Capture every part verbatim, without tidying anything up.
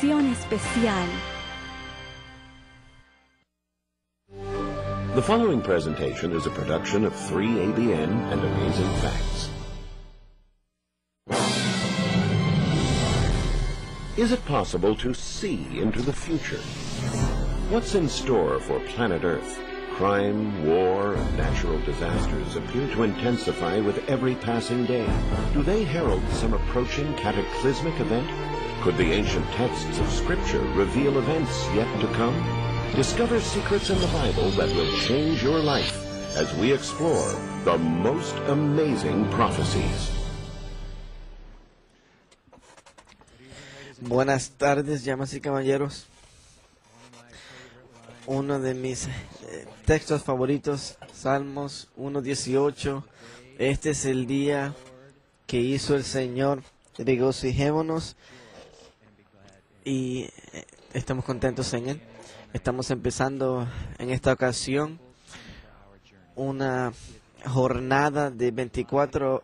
edición especial. The following presentation is a production of three A B N and Amazing Facts. Is it possible to see into the future? What's in store for planet Earth? Crime, war, and natural disasters appear to intensify with every passing day. Do they herald some approaching cataclysmic event? Could the ancient texts of Scripture reveal events yet to come? Discover secrets in the Bible that will change your life as we explore the most amazing prophecies. Buenas tardes, llamas y caballeros. Uno de mis eh, textos favoritos, Salmos uno dieciocho. Este es el día que hizo el Señor. Regocijémonos y eh, estamos contentos en Él. Estamos empezando en esta ocasión una jornada de veinticuatro,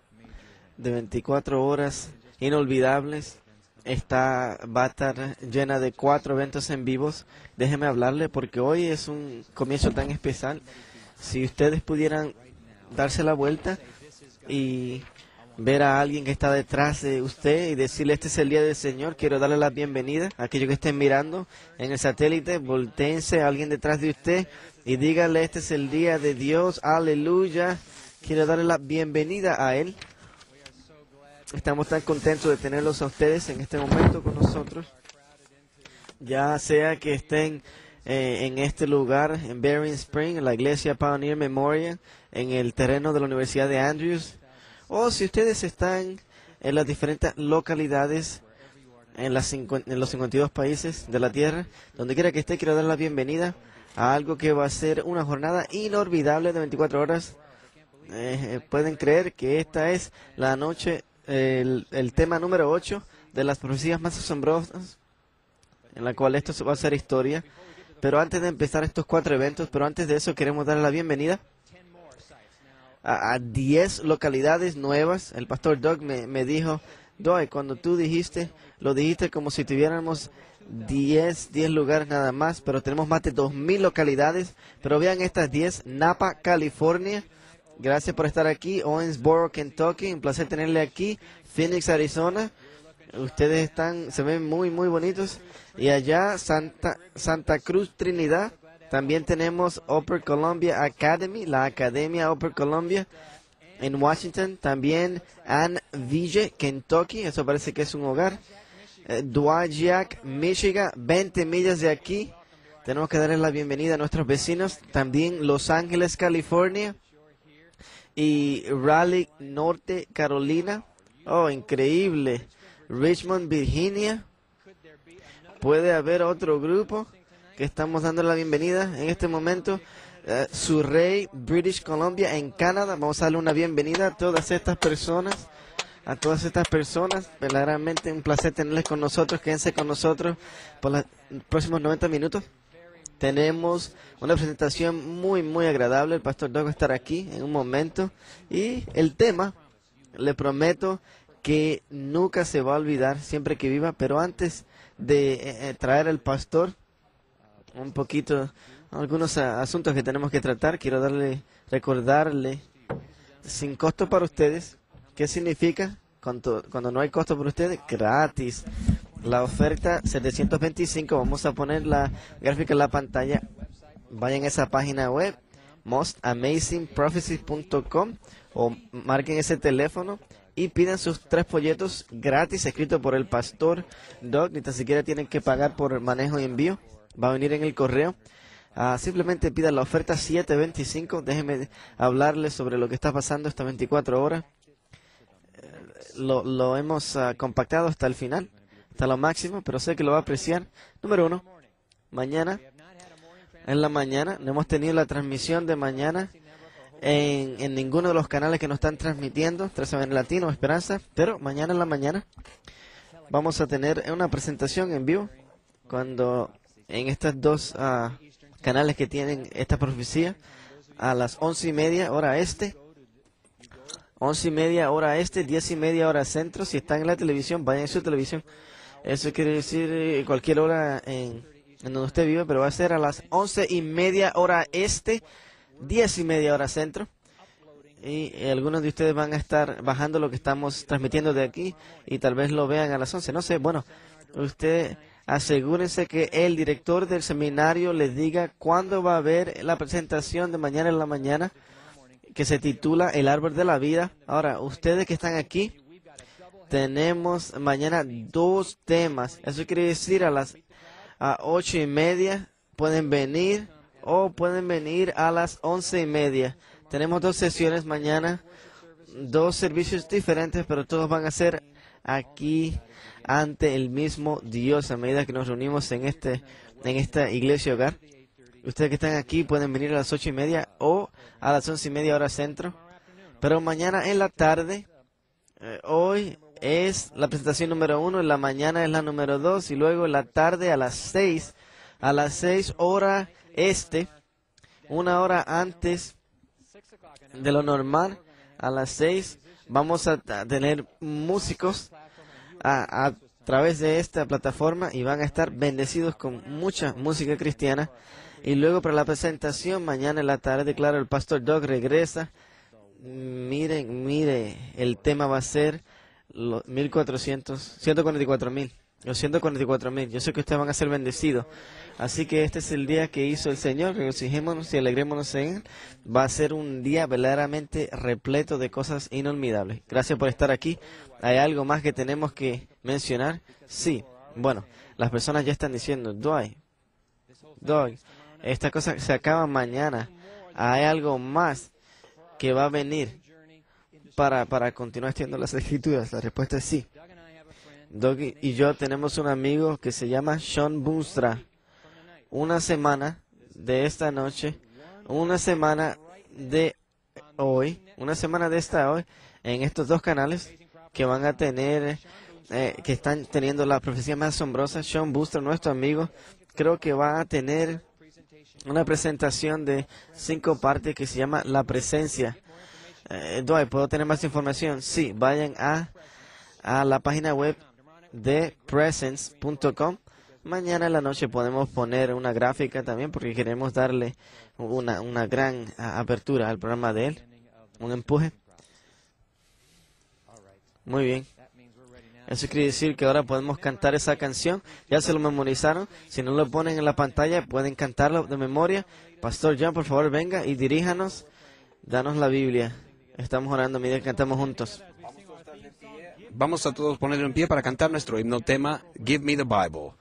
de veinticuatro horas inolvidables. Está, va a estar llena de cuatro eventos en vivos. Déjeme hablarle porque hoy es un comienzo tan especial. Si ustedes pudieran darse la vuelta y ver a alguien que está detrás de usted y decirle: este es el día del Señor, quiero darle la bienvenida. A aquellos que estén mirando en el satélite, volteense a alguien detrás de usted y dígale: este es el día de Dios, aleluya, quiero darle la bienvenida a Él. Estamos tan contentos de tenerlos a ustedes en este momento con nosotros. Ya sea que estén eh, en este lugar, en Berrien Springs, en la iglesia Pioneer Memorial, en el terreno de la Universidad de Andrews, o si ustedes están en las diferentes localidades, en, las en los cincuenta y dos países de la Tierra, donde quiera que esté, quiero dar la bienvenida a algo que va a ser una jornada inolvidable de veinticuatro horas. Eh, pueden creer que esta es la noche... El, el tema número ocho de las profecías más asombrosas, en la cual esto va a ser historia. Pero antes de empezar estos cuatro eventos, pero antes de eso queremos dar la bienvenida a diez localidades nuevas. El pastor Doug me, me dijo: Doug, cuando tú dijiste, lo dijiste como si tuviéramos diez lugares nada más, pero tenemos más de dos mil localidades. Pero vean estas diez: Napa, California. Gracias por estar aquí. Owensboro, Kentucky. Un placer tenerle aquí. Phoenix, Arizona. Ustedes están, se ven muy, muy bonitos. Y allá, Santa, Santa Cruz, Trinidad. También tenemos Upper Columbia Academy, la Academia Upper Columbia en Washington. También Ann Ville, Kentucky. Eso parece que es un hogar. Eh, Dowagiac, Michigan, veinte millas de aquí. Tenemos que darles la bienvenida a nuestros vecinos. También Los Ángeles, California. Y Raleigh, Norte Carolina. Oh, increíble. Richmond, Virginia. Puede haber otro grupo que estamos dando la bienvenida en este momento. Uh, Surrey, British Columbia, en Canadá. Vamos a darle una bienvenida a todas estas personas. A todas estas personas. Verdaderamente un placer tenerles con nosotros. Quédense con nosotros por los próximos noventa minutos. Tenemos una presentación muy, muy agradable. El pastor Doug va a estar aquí en un momento. Y el tema, le prometo que nunca se va a olvidar, siempre que viva. Pero antes de eh, traer al pastor, un poquito, algunos a, asuntos que tenemos que tratar. Quiero darle, recordarle, sin costo para ustedes. ¿Qué significa? Cuando, cuando no hay costo para ustedes, gratis. La oferta setecientos veinticinco, vamos a poner la gráfica en la pantalla. Vayan a esa página web, most amazing prophecies punto com, o marquen ese teléfono y pidan sus tres folletos gratis escritos por el pastor Doug. Ni tan siquiera tienen que pagar por manejo y envío. Va a venir en el correo. Uh, simplemente pidan la oferta setecientos veinticinco. Déjenme hablarles sobre lo que está pasando estas veinticuatro horas. Lo, lo hemos uh, compactado hasta el final, hasta lo máximo, pero sé que lo va a apreciar. Número uno, mañana, en la mañana, no hemos tenido la transmisión de mañana en, en ninguno de los canales que nos están transmitiendo, tres A B N Latino Esperanza, pero mañana en la mañana vamos a tener una presentación en vivo, cuando en estos dos uh, canales que tienen esta profecía, a las once y media hora este, once y media hora este, diez y media hora centro. Si están en la televisión, vayan a su televisión. Eso quiere decir cualquier hora en, en donde usted vive, pero va a ser a las once y media hora este, diez y media hora centro. Y algunos de ustedes van a estar bajando lo que estamos transmitiendo de aquí y tal vez lo vean a las once. No sé, bueno, usted asegúrense que el director del seminario les diga cuándo va a haber la presentación de mañana en la mañana, que se titula El Árbol de la Vida. Ahora, ustedes que están aquí, tenemos mañana dos temas. Eso quiere decir a las a ocho y media pueden venir o pueden venir a las once y media. Tenemos dos sesiones mañana, dos servicios diferentes, pero todos van a ser aquí ante el mismo Dios a medida que nos reunimos en este en esta iglesia hogar. Ustedes que están aquí pueden venir a las ocho y media o a las once y media hora centro. Pero mañana en la tarde, eh, hoy es la presentación número uno, en la mañana es la número dos, y luego en la tarde a las seis, a las seis hora este, una hora antes de lo normal, a las seis vamos a tener músicos a, a través de esta plataforma y van a estar bendecidos con mucha música cristiana. Y luego para la presentación mañana en la tarde, claro, el Pastor Doug regresa. Miren, mire, el tema va a ser los mil cuatrocientos, ciento cuarenta y cuatro mil. Los ciento cuarenta y cuatro mil. Yo sé que ustedes van a ser bendecidos. Así que este es el día que hizo el Señor. Regocijémonos y alegrémonos en Él. Va a ser un día verdaderamente repleto de cosas inolvidables. Gracias por estar aquí. ¿Hay algo más que tenemos que mencionar? Sí. Bueno, las personas ya están diciendo, Dwight, Dwight, esta cosa se acaba mañana. ¿Hay algo más que va a venir para, para continuar estudiando las Escrituras? La respuesta es sí. Doug y yo tenemos un amigo que se llama Shawn Boonstra. Una semana de esta noche, una semana de hoy, una semana de esta hoy, en estos dos canales que van a tener, eh, que están teniendo la profecía más asombrosa. Shawn Boonstra, nuestro amigo, creo que va a tener una presentación de cinco partes que se llama La Presencia. Eh, Dwight, ¿puedo tener más información? Sí, vayan a, a la página web de presence punto com. Mañana en la noche podemos poner una gráfica también porque queremos darle una, una gran apertura al programa de él, un empuje. Muy bien. Eso quiere decir que ahora podemos cantar esa canción. Ya se lo memorizaron. Si no lo ponen en la pantalla, pueden cantarlo de memoria. Pastor John, por favor, venga y diríjanos. Danos la Biblia. Estamos orando mientras cantamos juntos. Vamos a todos poner en pie para cantar nuestro himno tema, Give Me the Bible.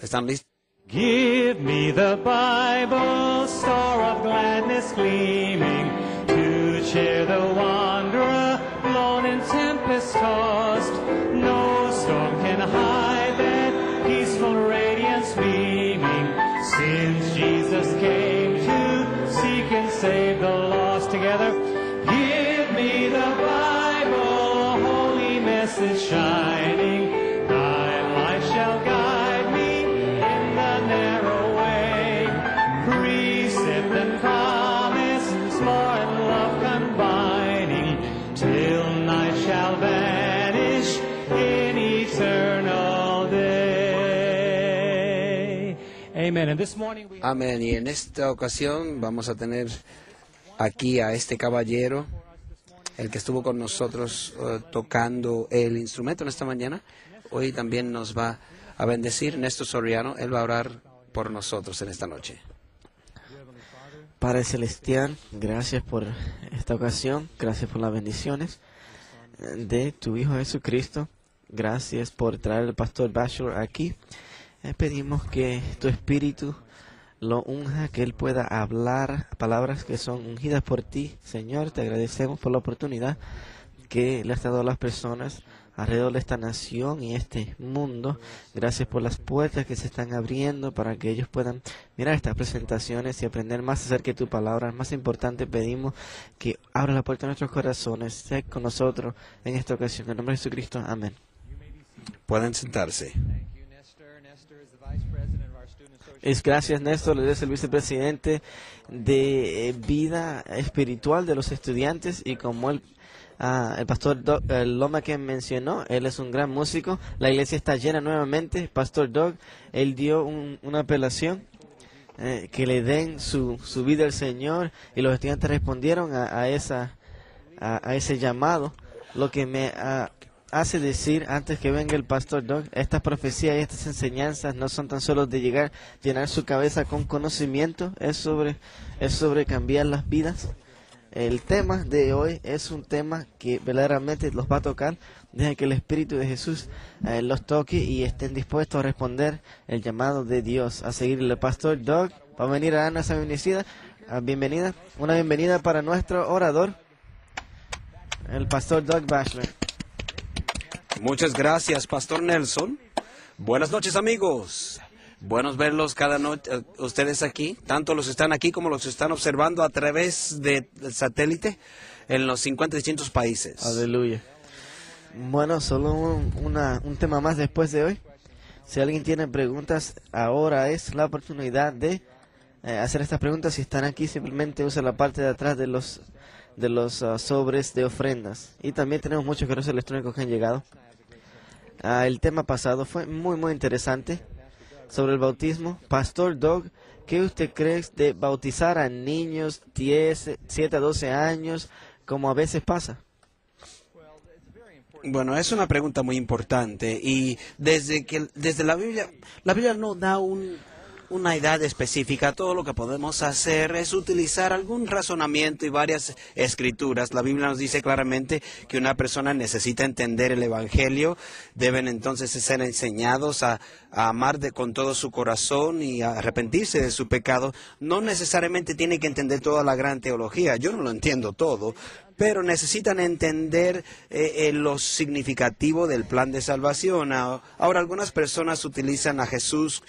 ¿Están listos? Give me the Bible, star of gladness gleaming, to cheer the wanderer, blown and tempest tossed. No storm can hide that peaceful radiance beaming, since Jesus came to seek and save the lost. Together, give me the Bible, holy message shining. Amén. Y en esta ocasión vamos a tener aquí a este caballero, el que estuvo con nosotros uh, tocando el instrumento en esta mañana. Hoy también nos va a bendecir Néstor Soriano. Él va a orar por nosotros en esta noche. Padre Celestial, gracias por esta ocasión. Gracias por las bendiciones de tu Hijo Jesucristo. Gracias por traer al Pastor Bachelor aquí. Pedimos que tu Espíritu lo unja, que Él pueda hablar palabras que son ungidas por ti. Señor, te agradecemos por la oportunidad que le has dado a las personas alrededor de esta nación y este mundo. Gracias por las puertas que se están abriendo para que ellos puedan mirar estas presentaciones y aprender más acerca de tu palabra. Más importante, pedimos que abra la puerta de nuestros corazones. Sé con nosotros en esta ocasión. En el nombre de Jesucristo. Amén. Pueden sentarse. Es gracias, Néstor, eres el vicepresidente de vida espiritual de los estudiantes y como él Ah, el pastor Doug, el Loma que mencionó, él es un gran músico. La iglesia está llena nuevamente. Pastor Doug, él dio un, una apelación eh, que le den su, su vida al Señor, y los estudiantes respondieron a, a, esa, a, a ese llamado. Lo que me a, hace decir, antes que venga el pastor Doug, estas profecías y estas enseñanzas no son tan solo de llegar, llenar su cabeza con conocimiento, es sobre, es sobre cambiar las vidas. El tema de hoy es un tema que verdaderamente los va a tocar. Deja que el Espíritu de Jesús eh, los toque y estén dispuestos a responder el llamado de Dios. A seguirle, pastor Doug. Va a venir a Ana esa bienvenida. bienvenida. Una bienvenida para nuestro orador, el pastor Doug Bachelor. Muchas gracias, pastor Nelson. Buenas noches, amigos. Buenos verlos cada noche, uh, ustedes aquí, tanto los que están aquí como los que están observando a través del satélite en los cincuenta distintos países. Aleluya. Bueno, solo un, una, un tema más después de hoy. Si alguien tiene preguntas, ahora es la oportunidad de eh, hacer estas preguntas. Si están aquí, simplemente usa la parte de atrás de los, de los uh, sobres de ofrendas. Y también tenemos muchos correos electrónicos que han llegado. Uh, el tema pasado fue muy, muy interesante. Sobre el bautismo, pastor Doug, ¿qué usted cree de bautizar a niños diez, siete a doce años, como a veces pasa? Bueno, es una pregunta muy importante, y desde que desde la Biblia, la Biblia no da un, una edad específica. Todo lo que podemos hacer es utilizar algún razonamiento y varias escrituras. La Biblia nos dice claramente que una persona necesita entender el Evangelio. Deben entonces ser enseñados a, a amar de, con todo su corazón y a arrepentirse de su pecado. No necesariamente tiene que entender toda la gran teología. Yo no lo entiendo todo, pero necesitan entender eh, eh, lo significativo del plan de salvación. Ahora, algunas personas utilizan a Jesús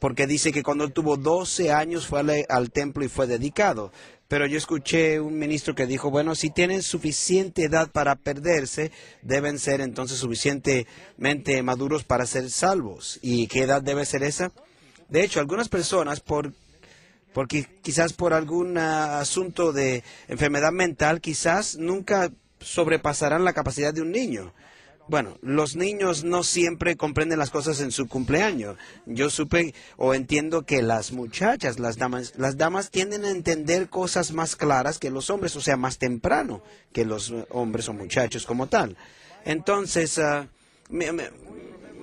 porque dice que cuando él tuvo doce años fue al, al templo y fue dedicado. Pero yo escuché un ministro que dijo, bueno, si tienen suficiente edad para perderse, deben ser entonces suficientemente maduros para ser salvos. ¿Y qué edad debe ser esa? De hecho, algunas personas, por, porque quizás por algún uh, asunto de enfermedad mental, quizás nunca sobrepasarán la capacidad de un niño. Bueno, los niños no siempre comprenden las cosas en su cumpleaños. Yo supe o entiendo que las muchachas, las damas, las damas tienden a entender cosas más claras que los hombres, o sea, más temprano que los hombres o muchachos como tal. Entonces, uh, me, me,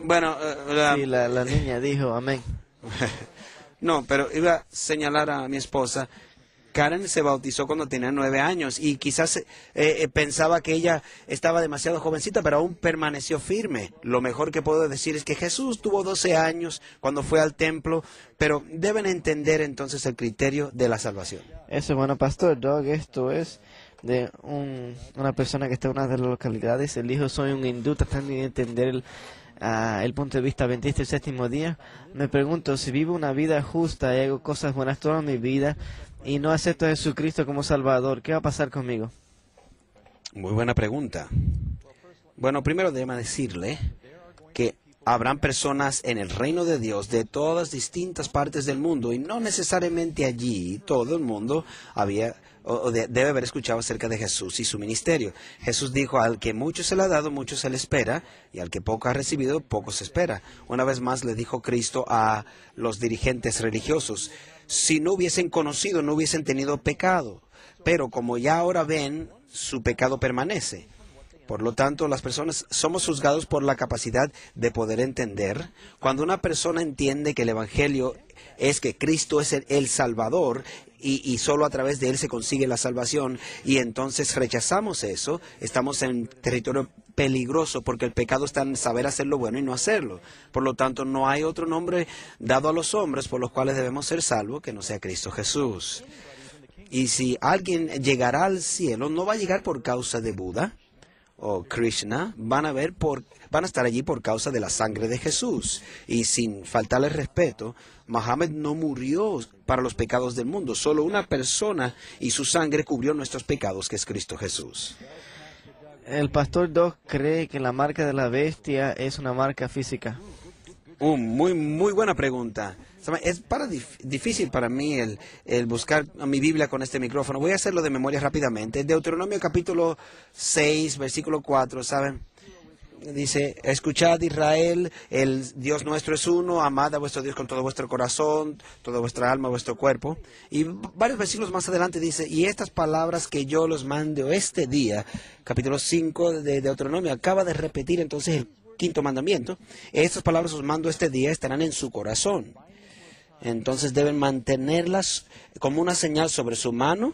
bueno... Uh, la, sí, la, la niña dijo amén. No, pero iba a señalar a mi esposa. Karen se bautizó cuando tenía nueve años y quizás eh, eh, pensaba que ella estaba demasiado jovencita, pero aún permaneció firme. Lo mejor que puedo decir es que Jesús tuvo doce años cuando fue al templo, pero deben entender entonces el criterio de la salvación. Eso es bueno, pastor Doug. Esto es de un, una persona que está en una de las localidades. El hijo, soy un hindú, tratando de entender el, uh, el punto de vista adventista del séptimo día. Me pregunto, si vivo una vida justa y hago cosas buenas toda mi vida, y no acepto a Jesucristo como Salvador, ¿qué va a pasar conmigo? Muy buena pregunta. Bueno, primero debo decirle que habrán personas en el reino de Dios de todas distintas partes del mundo, y no necesariamente allí todo el mundo había o de, debe haber escuchado acerca de Jesús y su ministerio. Jesús dijo, al que mucho se le ha dado, mucho se le espera, y al que poco ha recibido, poco se espera. Una vez más le dijo Cristo a los dirigentes religiosos, si no hubiesen conocido, no hubiesen tenido pecado, pero como ya ahora ven, su pecado permanece. Por lo tanto, las personas somos juzgados por la capacidad de poder entender. Cuando una persona entiende que el Evangelio es que Cristo es el, el Salvador, y, y solo a través de él se consigue la salvación, y entonces rechazamos eso, estamos en territorio peligroso, porque el pecado está en saber hacer lo bueno y no hacerlo. Por lo tanto, no hay otro nombre dado a los hombres por los cuales debemos ser salvos que no sea Cristo Jesús. Y si alguien llegará al cielo, no va a llegar por causa de Buda o Krishna, van a ver por, van a estar allí por causa de la sangre de Jesús. Y sin faltarle respeto, Mohammed no murió para los pecados del mundo. Solo una persona y su sangre cubrió nuestros pecados, que es Cristo Jesús. El pastor Doug cree que la marca de la bestia es una marca física. Uh, muy, muy buena pregunta. Es para dif difícil para mí el, el buscar mi Biblia con este micrófono. Voy a hacerlo de memoria rápidamente. Deuteronomio capítulo seis, versículo cuatro, ¿saben? Dice, escuchad Israel, el Dios nuestro es uno, amad a vuestro Dios con todo vuestro corazón, toda vuestra alma, vuestro cuerpo. Y varios versículos más adelante dice, y estas palabras que yo los mando este día, capítulo cinco de Deuteronomio, acaba de repetir entonces el quinto mandamiento. Estas palabras os mando este día, estarán en su corazón. Entonces deben mantenerlas como una señal sobre su mano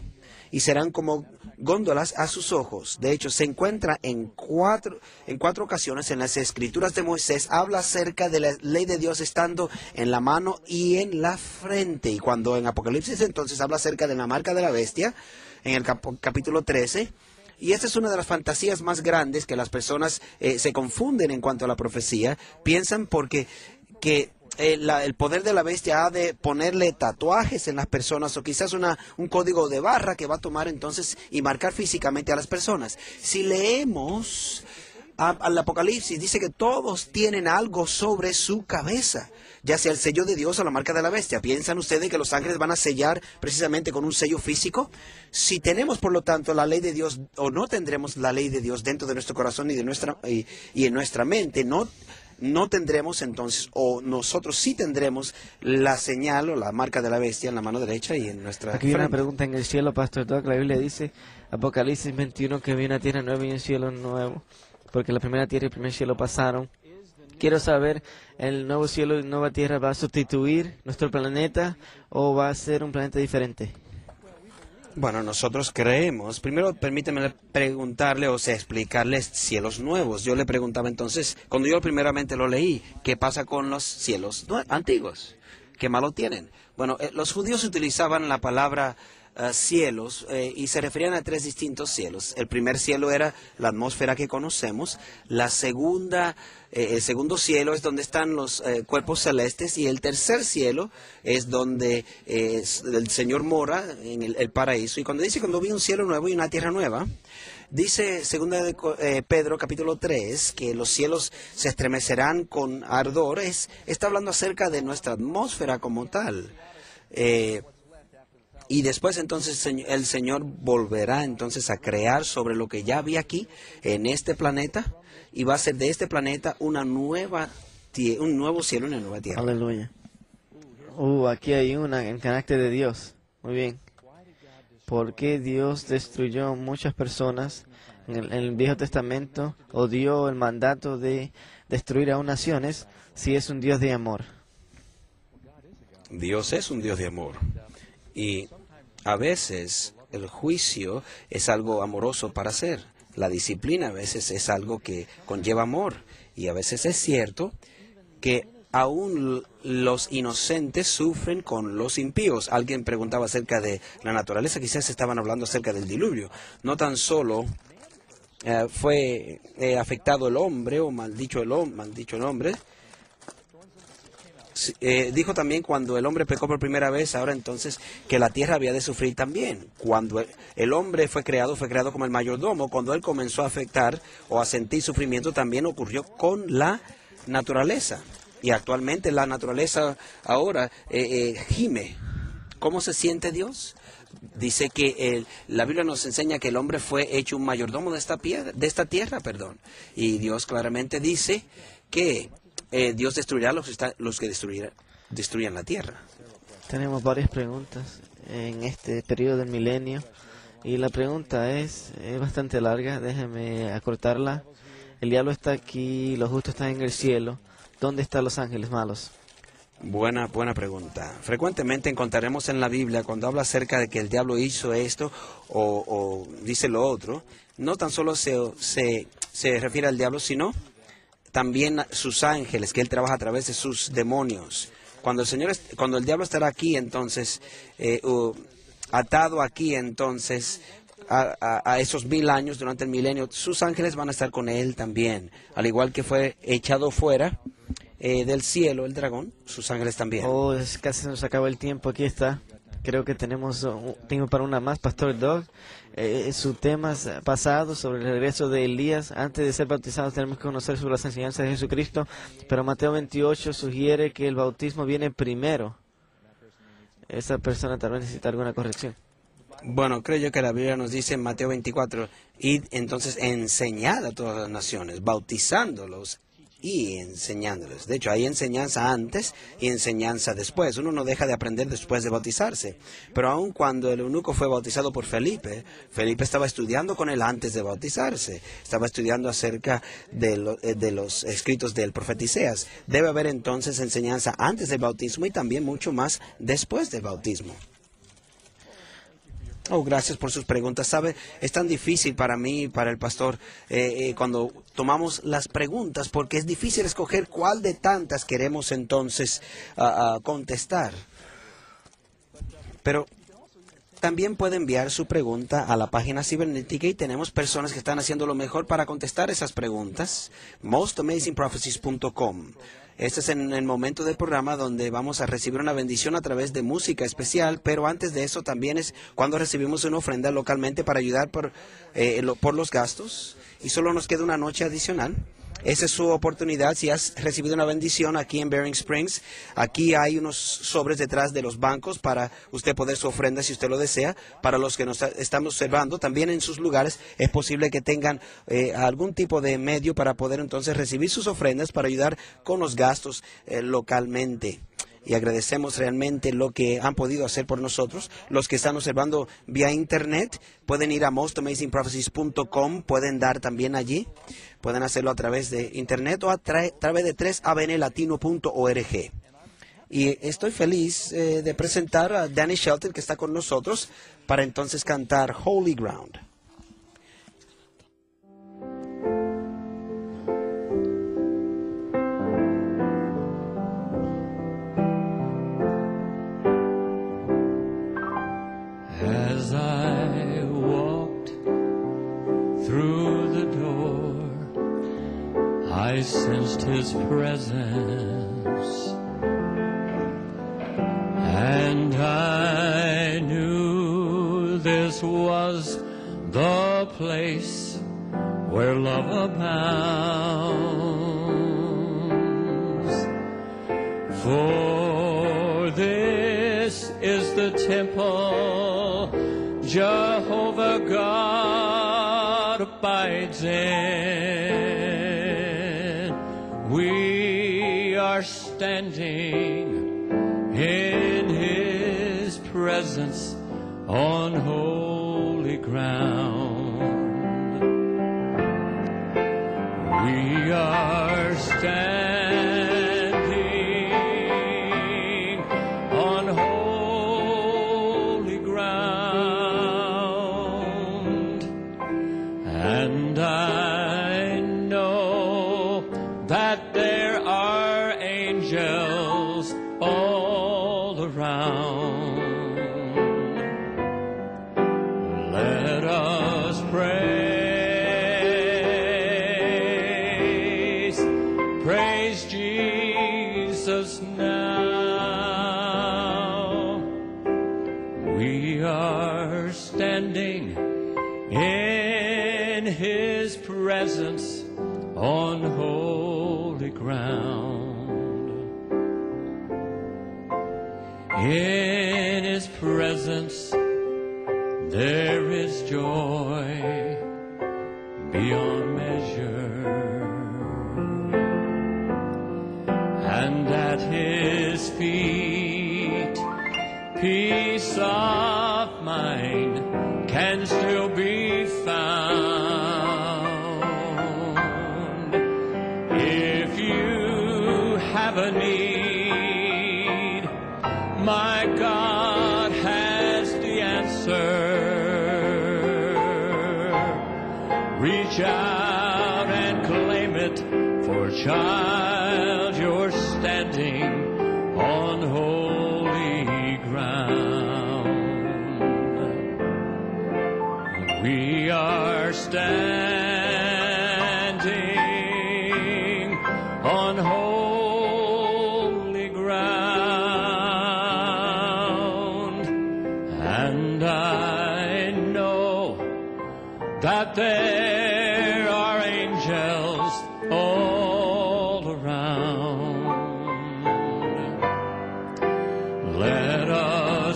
y serán como góndolas a sus ojos. De hecho, se encuentra en cuatro, en cuatro ocasiones en las Escrituras de Moisés. Habla acerca de la ley de Dios estando en la mano y en la frente. Y cuando en Apocalipsis entonces habla acerca de la marca de la bestia, en el cap capítulo trece. Y esta es una de las fantasías más grandes que las personas eh, se confunden en cuanto a la profecía. Piensan porque que eh, la, el poder de la bestia ha de ponerle tatuajes en las personas o quizás una, un código de barra que va a tomar entonces y marcar físicamente a las personas. Si leemos a, al Apocalipsis, dice que todos tienen algo sobre su cabeza, ya sea el sello de Dios o la marca de la bestia. ¿Piensan ustedes que los ángeles van a sellar precisamente con un sello físico? Si tenemos, por lo tanto, la ley de Dios, o no tendremos la ley de Dios dentro de nuestro corazón y, de nuestra, y, y en nuestra mente, no, no tendremos entonces, o nosotros sí tendremos la señal o la marca de la bestia en la mano derecha y en nuestra Aquí frente. Viene una pregunta en el cielo, Pastor Doug. La Biblia dice, Apocalipsis veintiuno, que viene una tierra nueva y un cielo nuevo, porque la primera tierra y el primer cielo pasaron. Quiero saber, ¿el nuevo cielo y nueva tierra va a sustituir nuestro planeta o va a ser un planeta diferente? Bueno, nosotros creemos. Primero, permíteme preguntarle, o sea, explicarles cielos nuevos. Yo le preguntaba entonces, cuando yo primeramente lo leí, ¿qué pasa con los cielos antiguos? ¿Qué malo tienen? Bueno, eh, los judíos utilizaban la palabra uh, cielos eh, y se referían a tres distintos cielos. El primer cielo era la atmósfera que conocemos. La segunda... Eh, el segundo cielo es donde están los eh, cuerpos celestes, y el tercer cielo es donde eh, el Señor mora, en el, el paraíso. Y cuando dice, cuando vi un cielo nuevo y una tierra nueva, dice segunda de eh, Pedro capítulo tres, que los cielos se estremecerán con ardor. Es, está hablando acerca de nuestra atmósfera como tal. Eh, Y después entonces el Señor volverá entonces a crear sobre lo que ya había aquí, en este planeta, y va a hacer de este planeta una nueva un nuevo cielo y una nueva tierra. Aleluya. Uh, aquí hay una en carácter de Dios. Muy bien. ¿Por qué Dios destruyó muchas personas en el, en el Viejo Testamento, o dio el mandato de destruir a unas naciones, si es un Dios de amor? Dios es un Dios de amor. Y a veces el juicio es algo amoroso para hacer. La disciplina a veces es algo que conlleva amor. Y a veces es cierto que aún los inocentes sufren con los impíos. Alguien preguntaba acerca de la naturaleza. Quizás estaban hablando acerca del diluvio. No tan solo eh, fue eh, afectado el hombre, o mal dicho el, mal dicho el hombre. Eh, dijo también, cuando el hombre pecó por primera vez, ahora entonces que la tierra había de sufrir también. Cuando el, el hombre fue creado, fue creado como el mayordomo. Cuando él comenzó a afectar o a sentir sufrimiento, también ocurrió con la naturaleza. Y actualmente la naturaleza ahora eh, eh, gime. ¿Cómo se siente Dios? Dice que el, la Biblia nos enseña que el hombre fue hecho un mayordomo de esta, piedra, de esta tierra. perdón. Y Dios claramente dice que Eh, Dios destruirá a los, los que destruirá, destruyan la tierra. Tenemos varias preguntas en este periodo del milenio. Y la pregunta es, es bastante larga, déjeme acortarla. El diablo está aquí, los justos están en el cielo. ¿Dónde están los ángeles malos? Buena, buena pregunta. Frecuentemente encontraremos en la Biblia, cuando habla acerca de que el diablo hizo esto o, o dice lo otro, no tan solo se, se, se refiere al diablo, sino también sus ángeles, que él trabaja a través de sus demonios. Cuando el Señor, cuando el diablo estará aquí, entonces, eh, uh, atado aquí, entonces, a, a, a esos mil años, durante el milenio, sus ángeles van a estar con él también. Al igual que fue echado fuera eh, del cielo el dragón, sus ángeles también. Oh, es casi nos acaba el tiempo. Aquí está. Creo que tenemos uh, tengo para una más, Pastor Doug. Eh, sus temas pasados sobre el regreso de Elías. Antes de ser bautizados tenemos que conocer sobre las enseñanzas de Jesucristo, pero Mateo veintiocho sugiere que el bautismo viene primero. esa persona tal vez necesita alguna corrección. Bueno, creo yo que la Biblia nos dice en Mateo veinticuatro, id entonces enseñad a todas las naciones, bautizándolos y enseñándoles. De hecho, hay enseñanza antes y enseñanza después. Uno no deja de aprender después de bautizarse. Pero aun cuando el eunuco fue bautizado por Felipe, Felipe estaba estudiando con él antes de bautizarse. Estaba estudiando acerca de, lo, de los escritos del profeta Isaías. Debe haber entonces enseñanza antes del bautismo y también mucho más después del bautismo. Oh, gracias por sus preguntas. ¿Sabe? Es tan difícil para mí y para el pastor eh, eh, cuando tomamos las preguntas, porque es difícil escoger cuál de tantas queremos entonces uh, uh, contestar. Pero también puede enviar su pregunta a la página cibernética y tenemos personas que están haciendo lo mejor para contestar esas preguntas. most amazing prophecies punto com. Este es en el momento del programa donde vamos a recibir una bendición a través de música especial, pero antes de eso también es cuando recibimos una ofrenda localmente para ayudar por, eh, lo, por los gastos, y solo nos queda una noche adicional. Esa es su oportunidad. Si has recibido una bendición aquí en Berrien Springs, aquí hay unos sobres detrás de los bancos para usted poder su ofrenda si usted lo desea. Para los que nos están observando, también en sus lugares es posible que tengan eh, algún tipo de medio para poder entonces recibir sus ofrendas para ayudar con los gastos eh, localmente. Y agradecemos realmente lo que han podido hacer por nosotros. Los que están observando vía internet pueden ir a most amazing prophecies punto com, pueden dar también allí. Pueden hacerlo a través de internet o a, tra a través de tres A B N latino punto org. Y estoy feliz eh, de presentar a Danny Shelton, que está con nosotros, para entonces cantar Holy Ground. I sensed his presence, and I knew this was the place where love abounds. For this is the temple Jehovah God abides in. We are standing in his presence on holy ground. We are standing on holy ground, and I that there are angels all around. Let us praise, praise Jesus now. We are standing in his presence on holy ground. In his presence there is joy beyond measure, and at his feet peace of mind can still be found. A need, my God has the answer. Reach out and claim it, for child, you're standing on holy ground. We are standing on holy ground. That there are angels all around. Let us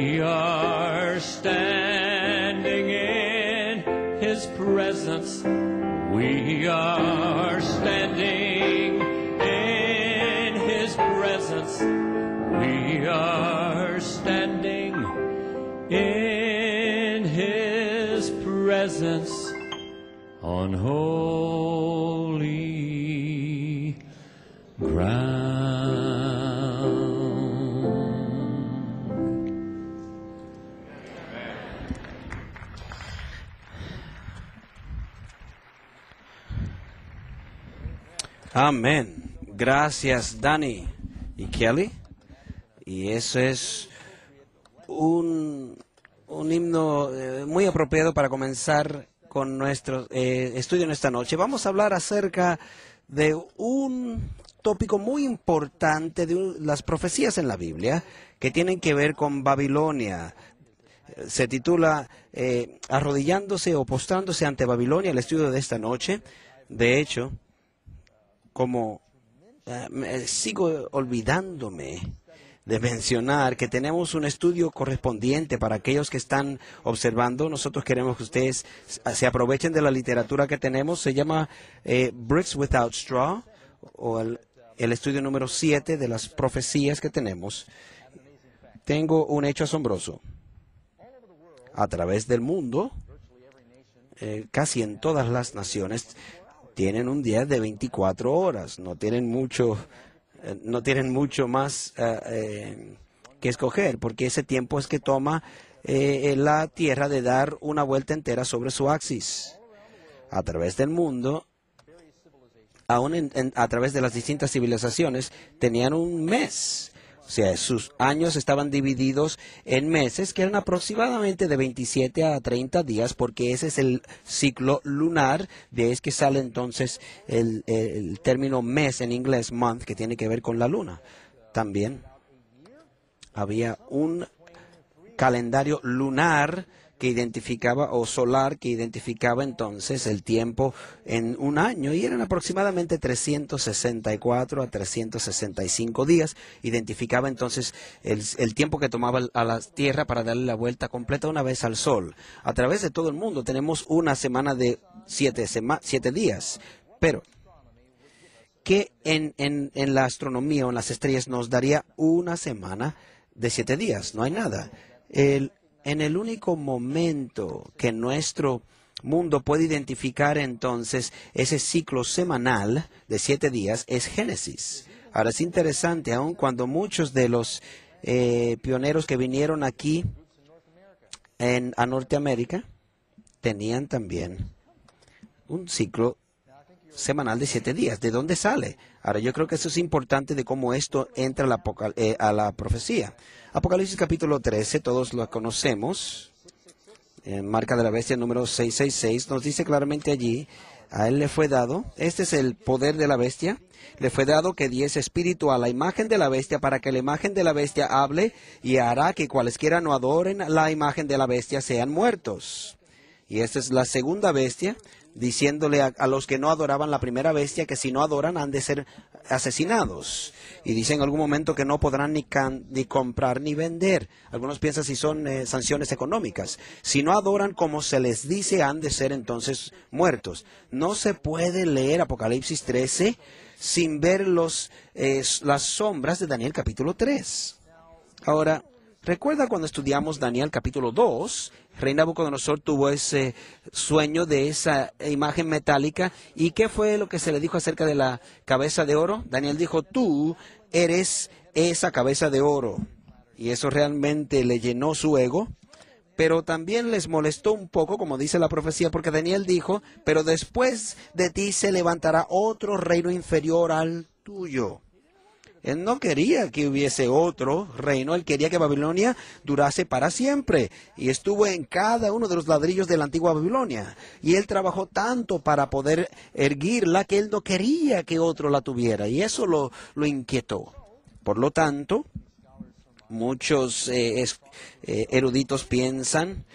We are standing in His presence. We are standing in His presence. We are standing in His presence on holy ground. Amén. Gracias, Danny y Kelly. Y eso es un, un himno muy apropiado para comenzar con nuestro eh, estudio en esta noche. Vamos a hablar acerca de un tópico muy importante de las profecías en la Biblia que tienen que ver con Babilonia. Se titula eh, Arrodillándose o postrándose ante Babilonia, el estudio de esta noche. De hecho, como eh, sigo olvidándome de mencionar que tenemos un estudio correspondiente para aquellos que están observando. Nosotros queremos que ustedes se aprovechen de la literatura que tenemos. Se llama eh, Bricks Without Straw, o el, el estudio número siete de las profecías que tenemos. Tengo un hecho asombroso. A través del mundo, eh, casi en todas las naciones, tienen un día de veinticuatro horas, no tienen mucho, eh, no tienen mucho más uh, eh, que escoger, porque ese tiempo es que toma eh, la Tierra de dar una vuelta entera sobre su axis. A través del mundo, aún en, en, a través de las distintas civilizaciones, tenían un mes. O sea, sus años estaban divididos en meses, que eran aproximadamente de veintisiete a treinta días, porque ese es el ciclo lunar. De ahí es que sale entonces el, el término mes en inglés, month, que tiene que ver con la luna. También había un calendario lunar que identificaba, o solar, que identificaba entonces el tiempo en un año, y eran aproximadamente trescientos sesenta y cuatro a trescientos sesenta y cinco días. Identificaba entonces el, el tiempo que tomaba a la Tierra para darle la vuelta completa una vez al Sol. A través de todo el mundo tenemos una semana de siete, sema, siete días, pero que en, en, en la astronomía o en las estrellas nos daría una semana de siete días. No hay nada. El En el único momento que nuestro mundo puede identificar entonces ese ciclo semanal de siete días es Génesis. Ahora, es interesante, aun cuando muchos de los eh, pioneros que vinieron aquí en, a Norteamérica tenían también un ciclo semanal de siete días. ¿De dónde sale? Ahora, yo creo que eso es importante de cómo esto entra a la, eh, a la profecía. Apocalipsis capítulo trece, todos lo conocemos. En marca de la bestia número seiscientos sesenta y seis nos dice claramente allí, a él le fue dado, este es el poder de la bestia, le fue dado que diese espíritu a la imagen de la bestia, para que la imagen de la bestia hable y hará que cualesquiera no adoren la imagen de la bestia sean muertos. Y esta es la segunda bestia, diciéndole a, a los que no adoraban la primera bestia que si no adoran han de ser asesinados. Y dice en algún momento que no podrán ni, can, ni comprar ni vender. Algunos piensan si son eh, sanciones económicas. Si no adoran como se les dice, han de ser entonces muertos. No se puede leer Apocalipsis trece sin ver los, eh, las sombras de Daniel capítulo tres. Ahora, recuerda cuando estudiamos Daniel capítulo dos, rey Nabucodonosor tuvo ese sueño de esa imagen metálica. ¿Y qué fue lo que se le dijo acerca de la cabeza de oro? Daniel dijo, tú eres esa cabeza de oro. Y eso realmente le llenó su ego, pero también les molestó un poco, como dice la profecía, porque Daniel dijo, pero después de ti se levantará otro reino inferior al tuyo. Él no quería que hubiese otro reino. Él quería que Babilonia durase para siempre. Y estuvo en cada uno de los ladrillos de la antigua Babilonia. Y él trabajó tanto para poder erguirla que él no quería que otro la tuviera. Y eso lo, lo inquietó. Por lo tanto, muchos eh, es, eh, eruditos piensan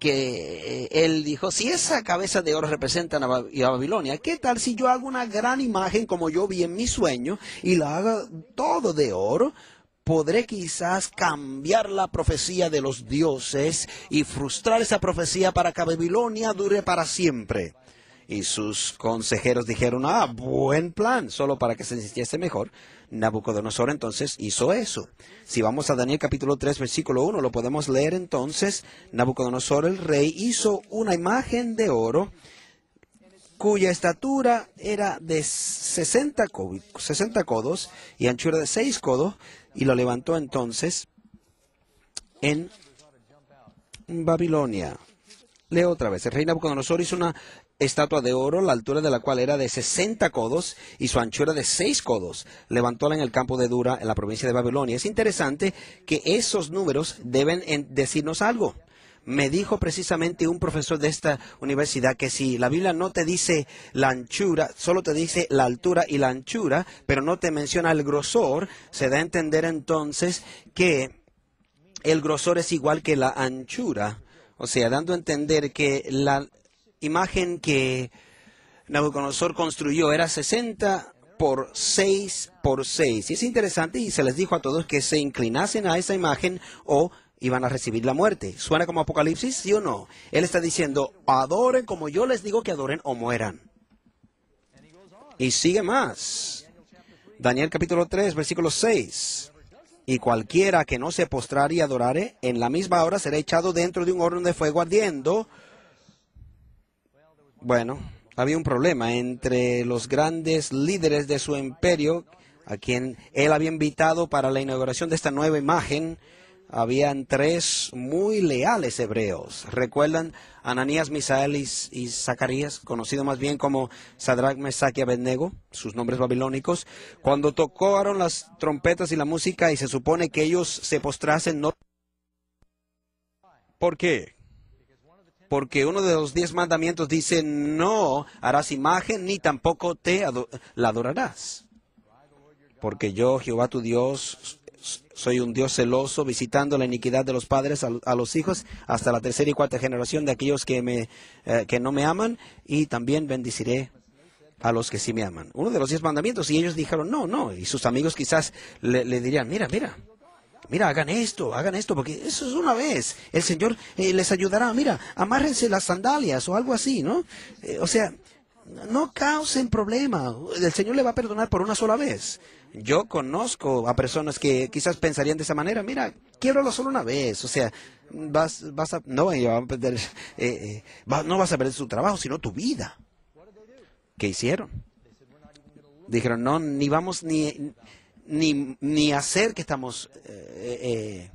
que él dijo, si esa cabeza de oro representa a Babilonia, ¿qué tal si yo hago una gran imagen como yo vi en mi sueño y la hago todo de oro? podré quizás cambiar la profecía de los dioses y frustrar esa profecía para que Babilonia dure para siempre. Y sus consejeros dijeron, ah, buen plan, solo para que se sintiese mejor. Nabucodonosor entonces hizo eso. Si vamos a Daniel capítulo tres, versículo uno, lo podemos leer entonces. Nabucodonosor el rey hizo una imagen de oro cuya estatura era de sesenta codos y anchura de seis codos, y lo levantó entonces en Babilonia. Leo otra vez. El rey Nabucodonosor hizo una estatua de oro, la altura de la cual era de sesenta codos y su anchura de seis codos. Levantóla en el campo de Dura, en la provincia de Babilonia. Es interesante que esos números deben decirnos algo. Me dijo precisamente un profesor de esta universidad que si la Biblia no te dice la anchura, solo te dice la altura y la anchura, pero no te menciona el grosor, se da a entender entonces que el grosor es igual que la anchura. O sea, dando a entender que la imagen que Nabucodonosor construyó era sesenta por seis por seis. Y es interesante, y se les dijo a todos que se inclinasen a esa imagen o iban a recibir la muerte. ¿Suena como Apocalipsis? ¿Sí o no? Él está diciendo, adoren como yo les digo que adoren o mueran. Y sigue más. Daniel capítulo tres, versículo seis. Y cualquiera que no se postrare y adorare, en la misma hora será echado dentro de un horno de fuego ardiendo. Bueno, había un problema entre los grandes líderes de su imperio, a quien él había invitado para la inauguración de esta nueva imagen. Habían tres muy leales hebreos. ¿Recuerdan? Ananías, Misael y, y Zacarías, conocido más bien como Sadrach, Mesach y Abednego, sus nombres babilónicos. Cuando tocaron las trompetas y la música y se supone que ellos se postrasen, no. ¿Por qué? Porque uno de los diez mandamientos dice, no harás imagen ni tampoco te ador- la adorarás. Porque yo, Jehová tu Dios, soy un Dios celoso, visitando la iniquidad de los padres a, a los hijos, hasta la tercera y cuarta generación de aquellos que, me, eh, que no me aman, y también bendeciré a los que sí me aman. Uno de los diez mandamientos, y ellos dijeron, no, no. Y sus amigos quizás le, le dirían, mira, mira. Mira, hagan esto, hagan esto, porque eso es una vez. El Señor eh, les ayudará. Mira, amárrense las sandalias o algo así, ¿no? Eh, o sea, no causen problema. El Señor le va a perdonar por una sola vez. Yo conozco a personas que quizás pensarían de esa manera. Mira, quiebralo solo una vez. O sea, vas, vas a, no, eh, eh, va, no vas a perder tu trabajo, sino tu vida. ¿Qué hicieron? Dijeron, no, ni vamos ni... Ni, ni hacer que estamos, eh, eh,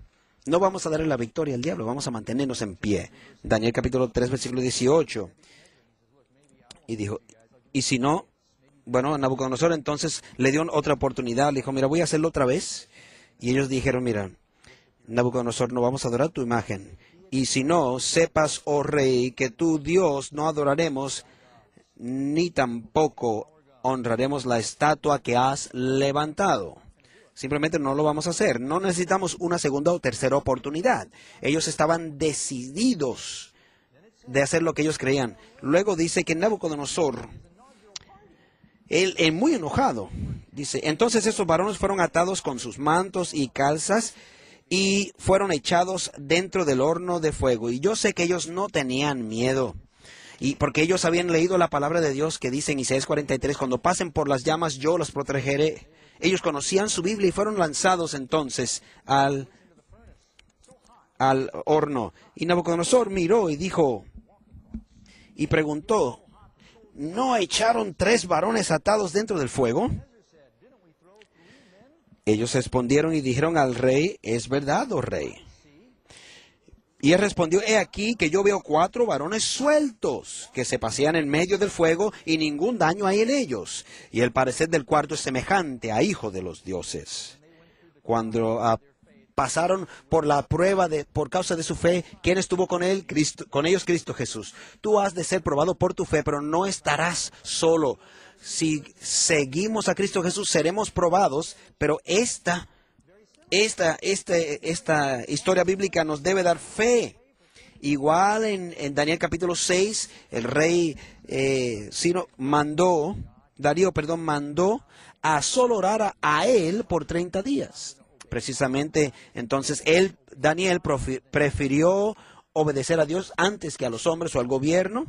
no vamos a darle la victoria al diablo, vamos a mantenernos en pie. Daniel capítulo tres, versículo dieciocho. Y dijo, y si no, bueno, Nabucodonosor entonces le dio otra oportunidad, le dijo, mira, voy a hacerlo otra vez. Y ellos dijeron, mira, Nabucodonosor, no vamos a adorar tu imagen. Y si no, sepas, oh rey, que tu Dios no adoraremos, ni tampoco honraremos la estatua que has levantado. Simplemente no lo vamos a hacer. No necesitamos una segunda o tercera oportunidad. Ellos estaban decididos de hacer lo que ellos creían. Luego dice que Nabucodonosor, él, él muy enojado, dice, entonces esos varones fueron atados con sus mantos y calzas y fueron echados dentro del horno de fuego. Y yo sé que ellos no tenían miedo. Y porque ellos habían leído la palabra de Dios que dice en Isaías cuarenta y tres, cuando pasen por las llamas yo los protegeré. Ellos conocían su Biblia y fueron lanzados entonces al, al horno. Y Nabucodonosor miró y dijo, y preguntó, ¿no echaron tres varones atados dentro del fuego? Ellos respondieron y dijeron al rey, es verdad, oh rey. Y él respondió, he aquí que yo veo cuatro varones sueltos que se pasean en medio del fuego y ningún daño hay en ellos. Y el parecer del cuarto es semejante a hijo de los dioses. Cuando uh, pasaron por la prueba de, por causa de su fe, ¿quién estuvo con él? Cristo, con ellos Cristo Jesús. Tú has de ser probado por tu fe, pero no estarás solo. Si seguimos a Cristo Jesús, seremos probados, pero esta Esta, esta, esta historia bíblica nos debe dar fe. Igual en, en Daniel capítulo seis, el rey eh, Ciro mandó, Darío, perdón, mandó a solo orar a, a él por treinta días. precisamente. Entonces, él, Daniel, prefirió obedecer a Dios antes que a los hombres o al gobierno.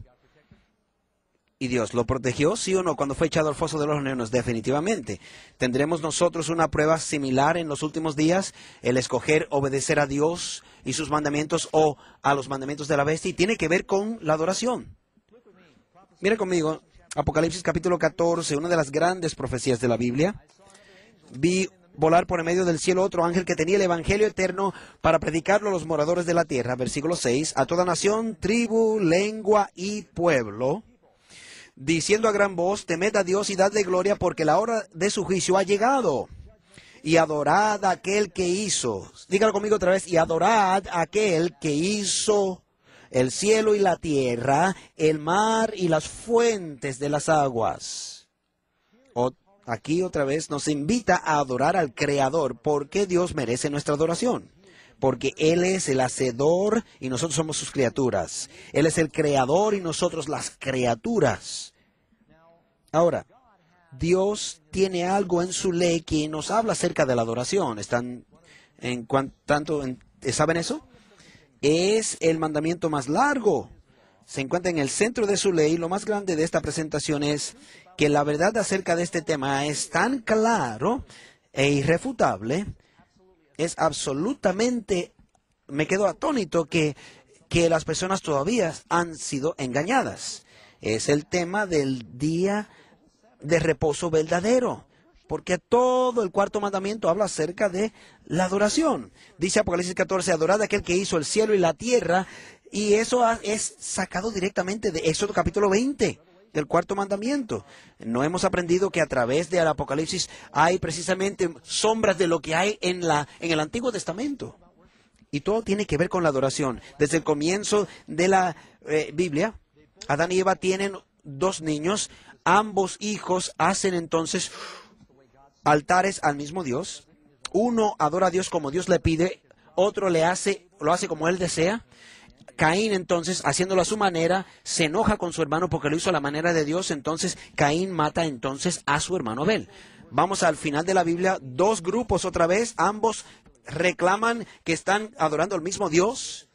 ¿Y Dios lo protegió, sí o no, cuando fue echado al foso de los leones? Definitivamente. ¿Tendremos nosotros una prueba similar en los últimos días? El escoger obedecer a Dios y sus mandamientos o a los mandamientos de la bestia. Y tiene que ver con la adoración. Mira conmigo, Apocalipsis capítulo catorce, una de las grandes profecías de la Biblia. Vi volar por en medio del cielo otro ángel que tenía el evangelio eterno para predicarlo a los moradores de la tierra. Versículo seis. A toda nación, tribu, lengua y pueblo, diciendo a gran voz, temed a Dios y dadle gloria, porque la hora de su juicio ha llegado. Y adorad a aquel que hizo. Dígalo conmigo otra vez. Y adorad a aquel que hizo el cielo y la tierra, el mar y las fuentes de las aguas. O, aquí otra vez nos invita a adorar al Creador, porque Dios merece nuestra adoración. Porque Él es el Hacedor y nosotros somos sus criaturas. Él es el Creador y nosotros las criaturas. Ahora, Dios tiene algo en su ley que nos habla acerca de la adoración. ¿Están en cuan, tanto en, saben eso? Es el mandamiento más largo. Se encuentra en el centro de su ley. Lo más grande de esta presentación es que la verdad acerca de este tema es tan claro e irrefutable. Es absolutamente, me quedo atónito que, que las personas todavía han sido engañadas. Es el tema del día de reposo verdadero, porque todo el cuarto mandamiento habla acerca de la adoración. Dice Apocalipsis catorce, adorad a aquel que hizo el cielo y la tierra, y eso es sacado directamente de Éxodo capítulo veinte. Del cuarto mandamiento. No hemos aprendido que a través del Apocalipsis hay precisamente sombras de lo que hay en, la, en el Antiguo Testamento. Y todo tiene que ver con la adoración. Desde el comienzo de la eh, Biblia, Adán y Eva tienen dos niños. Ambos hijos hacen entonces altares al mismo Dios. Uno adora a Dios como Dios le pide. Otro le hace, lo hace como él desea. Caín, entonces, haciéndolo a su manera, se enoja con su hermano porque lo hizo a la manera de Dios. Entonces, Caín mata entonces a su hermano Abel. Vamos al final de la Biblia. Dos grupos otra vez. Ambos reclaman que están adorando al mismo Dios.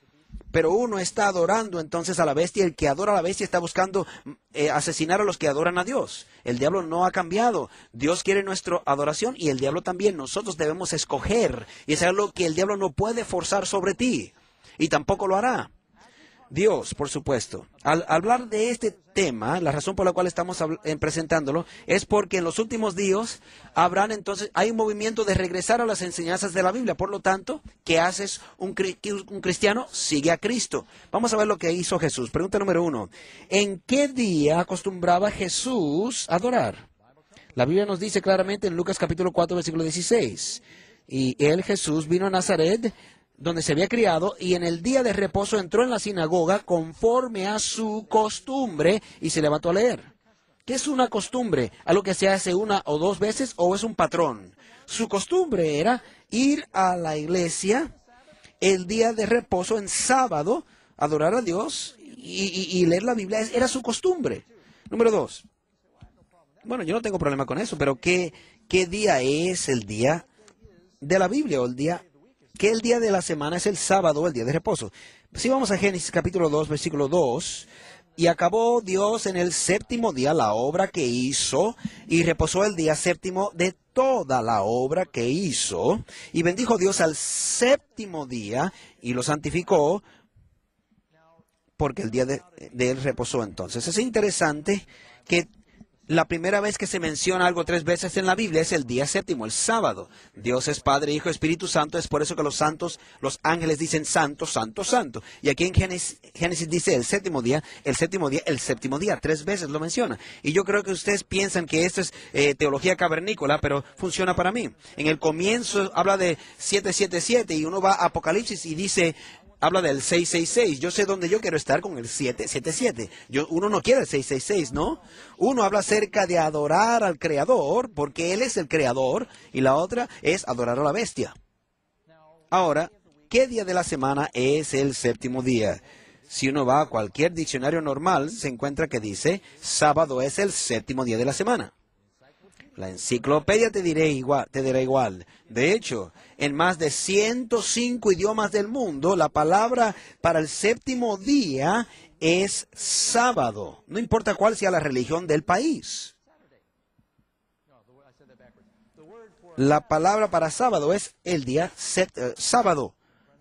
Pero uno está adorando entonces a la bestia. El que adora a la bestia está buscando eh, asesinar a los que adoran a Dios. El diablo no ha cambiado. Dios quiere nuestra adoración y el diablo también. Nosotros debemos escoger. Y es algo que el diablo no puede forzar sobre ti. Y tampoco lo hará. Dios, por supuesto. Al hablar de este tema, la razón por la cual estamos presentándolo es porque en los últimos días habrán entonces, hay un movimiento de regresar a las enseñanzas de la Biblia. Por lo tanto, ¿qué haces un, cri un cristiano? Sigue a Cristo. Vamos a ver lo que hizo Jesús. Pregunta número uno. ¿En qué día acostumbraba Jesús a adorar? La Biblia nos dice claramente en Lucas capítulo cuatro, versículo dieciséis. Y él, Jesús, vino a Nazaret, donde se había criado, y en el día de reposo entró en la sinagoga conforme a su costumbre y se levantó a leer. ¿Qué es una costumbre? ¿Algo que se hace una o dos veces o es un patrón? Su costumbre era ir a la iglesia el día de reposo en sábado, adorar a Dios y, y, y leer la Biblia. Era su costumbre. Número dos. Bueno, yo no tengo problema con eso, pero ¿qué, qué día es el día de la Biblia o el día que el día de la semana es el sábado, el día de reposo? Si vamos a Génesis capítulo dos, versículo dos, y acabó Dios en el séptimo día la obra que hizo, y reposó el día séptimo de toda la obra que hizo, y bendijo Dios al séptimo día, y lo santificó, porque el día de, de él reposó entonces. Es interesante que la primera vez que se menciona algo tres veces en la Biblia es el día séptimo, el sábado. Dios es Padre, Hijo, Espíritu Santo. Es por eso que los santos, los ángeles dicen santo, santo, santo. Y aquí en Génesis, Génesis dice el séptimo día, el séptimo día, el séptimo día. Tres veces lo menciona. Y yo creo que ustedes piensan que esto es eh, teología cavernícola, pero funciona para mí. En el comienzo habla de siete siete siete y uno va a Apocalipsis y dice... Habla del seis seis seis. Yo sé dónde yo quiero estar con el siete siete siete. Yo, uno no quiere el seis seis seis, ¿no? Uno habla acerca de adorar al Creador, porque Él es el Creador, y la otra es adorar a la bestia. Ahora, ¿qué día de la semana es el séptimo día? Si uno va a cualquier diccionario normal, se encuentra que dice, sábado es el séptimo día de la semana. La enciclopedia te diré igual, te dirá igual. De hecho, en más de ciento cinco idiomas del mundo, la palabra para el séptimo día es sábado. No importa cuál sea la religión del país. La palabra para sábado es el día set, uh, sábado,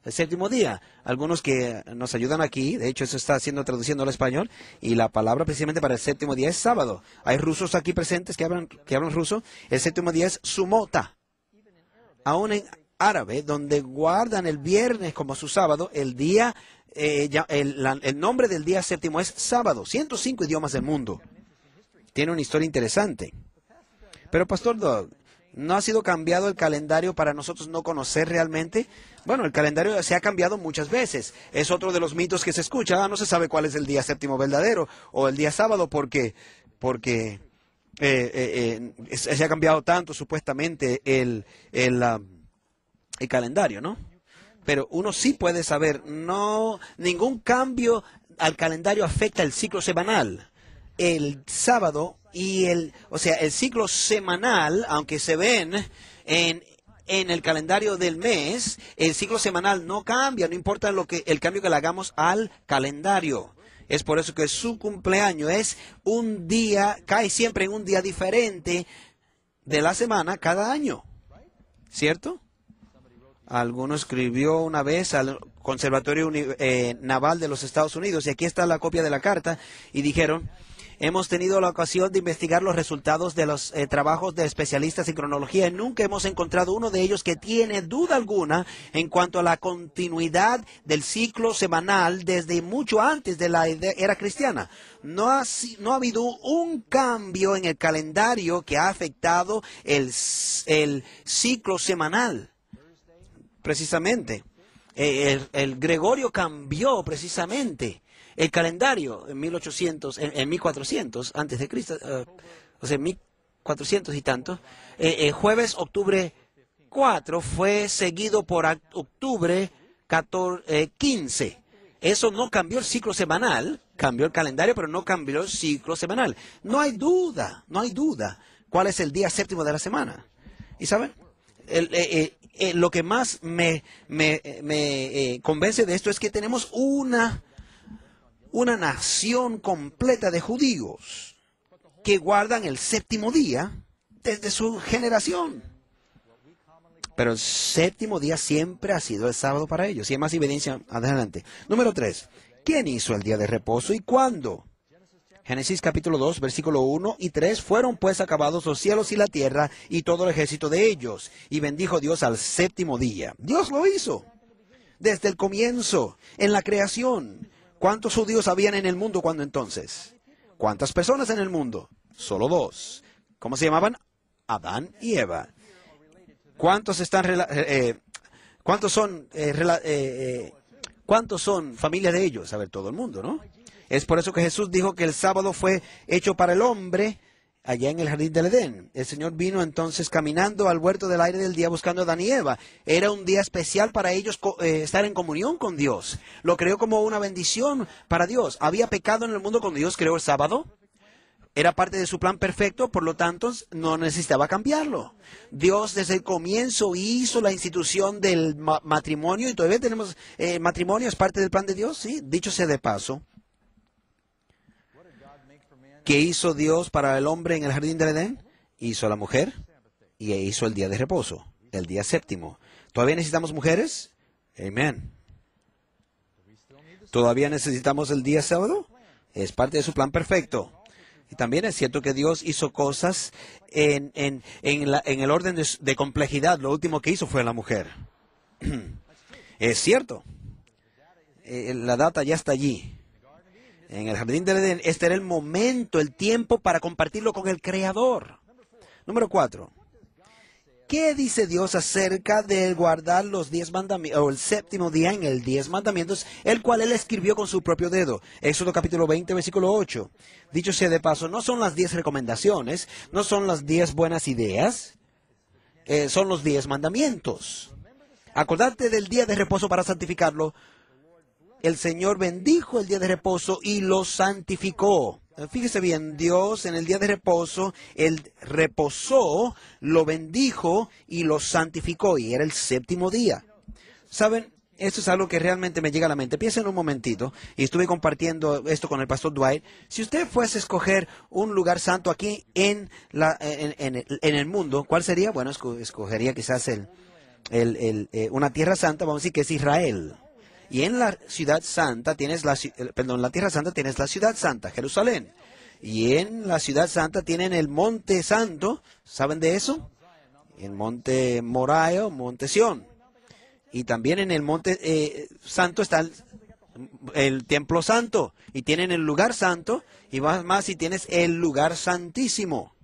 el séptimo día. Algunos que nos ayudan aquí, de hecho eso está siendo traduciendo al español, y la palabra precisamente para el séptimo día es sábado. Hay rusos aquí presentes que hablan, que hablan ruso. El séptimo día es sumota. Aún en árabe, donde guardan el viernes como su sábado, el día, eh, ya, el, la, el nombre del día séptimo es sábado. ciento cinco idiomas del mundo. Tiene una historia interesante. Pero Pastor Doug, ¿no ha sido cambiado el calendario para nosotros no conocer realmente? Bueno, el calendario se ha cambiado muchas veces. Es otro de los mitos que se escucha. Ah, no se sabe cuál es el día séptimo verdadero o el día sábado porque, porque eh, eh, eh, se ha cambiado tanto supuestamente el, el, uh, el calendario, ¿no? Pero uno sí puede saber. No, ningún cambio al calendario afecta el ciclo semanal. El sábado y el, o sea, el ciclo semanal, aunque se ven en, en el calendario del mes, el ciclo semanal no cambia, no importa lo que, el cambio que le hagamos al calendario. Es por eso que su cumpleaños es un día, cae siempre en un día diferente de la semana cada año, ¿cierto? Alguno escribió una vez al Conservatorio Uni eh, Naval de los Estados Unidos, y aquí está la copia de la carta, y dijeron: hemos tenido la ocasión de investigar los resultados de los eh, trabajos de especialistas en cronología y nunca hemos encontrado uno de ellos que tiene duda alguna en cuanto a la continuidad del ciclo semanal desde mucho antes de la era cristiana. No ha, no ha habido un cambio en el calendario que ha afectado el, el ciclo semanal. Precisamente, el, el Gregorio cambió precisamente el calendario en mil ochocientos, en, en mil cuatrocientos antes de Cristo, uh, o sea, mil cuatrocientos y tanto. Eh, eh, jueves octubre cuatro fue seguido por octubre quince. Eso no cambió el ciclo semanal, cambió el calendario, pero no cambió el ciclo semanal. No hay duda, no hay duda cuál es el día séptimo de la semana. ¿Y saben? El, eh, eh, eh, lo que más me, me, me eh, convence de esto es que tenemos una Una nación completa de judíos que guardan el séptimo día desde su generación. Pero el séptimo día siempre ha sido el sábado para ellos. Y hay más evidencia adelante. Número tres. ¿Quién hizo el día de reposo y cuándo? Génesis capítulo dos, versículo uno y tres. Fueron pues acabados los cielos y la tierra y todo el ejército de ellos. Y bendijo Dios al séptimo día. Dios lo hizo desde el comienzo, en la creación. ¿Cuántos judíos habían en el mundo cuando entonces? ¿Cuántas personas en el mundo? Solo dos. ¿Cómo se llamaban? Adán y Eva. ¿Cuántos están, eh, cuántos son, eh, eh, cuántos son familia de ellos? A ver, todo el mundo, ¿no? Es por eso que Jesús dijo que el sábado fue hecho para el hombre allá en el jardín del Edén. El Señor vino entonces caminando al huerto del aire del día buscando a Adán y Eva. Era un día especial para ellos eh, estar en comunión con Dios. Lo creó como una bendición para Dios. ¿Había pecado en el mundo cuando Dios creó el sábado? Era parte de su plan perfecto, por lo tanto, no necesitaba cambiarlo. Dios desde el comienzo hizo la institución del ma matrimonio y todavía tenemos eh, matrimonio, es parte del plan de Dios, sí, dicho sea de paso. ¿Qué hizo Dios para el hombre en el jardín del Edén? Hizo a la mujer y hizo el día de reposo, el día séptimo. ¿Todavía necesitamos mujeres? Amén. ¿Todavía necesitamos el día sábado? Es parte de su plan perfecto. Y también es cierto que Dios hizo cosas en, en, en, la, en el orden de, de complejidad. Lo último que hizo fue la mujer. Es cierto. Eh, la data ya está allí. En el jardín del Edén, este era el momento, el tiempo para compartirlo con el Creador. Número cuatro. ¿Qué dice Dios acerca de guardar los diez mandamientos, o el séptimo día en el diez mandamientos, el cual Él escribió con su propio dedo? Éxodo capítulo veinte, versículo ocho. Dicho sea de paso, no son las diez recomendaciones, no son las diez buenas ideas, eh, son los diez mandamientos. Acordate del día de reposo para santificarlo. El Señor bendijo el día de reposo y lo santificó. Fíjese bien, Dios en el día de reposo, Él reposó, lo bendijo y lo santificó, y era el séptimo día. ¿Saben? Esto es algo que realmente me llega a la mente. Piensen un momentito, y estuve compartiendo esto con el pastor Dwight. Si usted fuese a escoger un lugar santo aquí en, la, en, en, en el mundo, ¿cuál sería? Bueno, escogería quizás el, el, el, eh, una tierra santa, vamos a decir que es Israel. Y en la ciudad santa tienes la, perdón, la tierra santa tienes la ciudad santa, Jerusalén. Y en la ciudad santa tienen el monte santo, ¿saben de eso? El monte Moria, monte Sión. Y también en el monte eh, santo está el, el templo santo. Y tienen el lugar santo. Y más, más si tienes el lugar santísimo.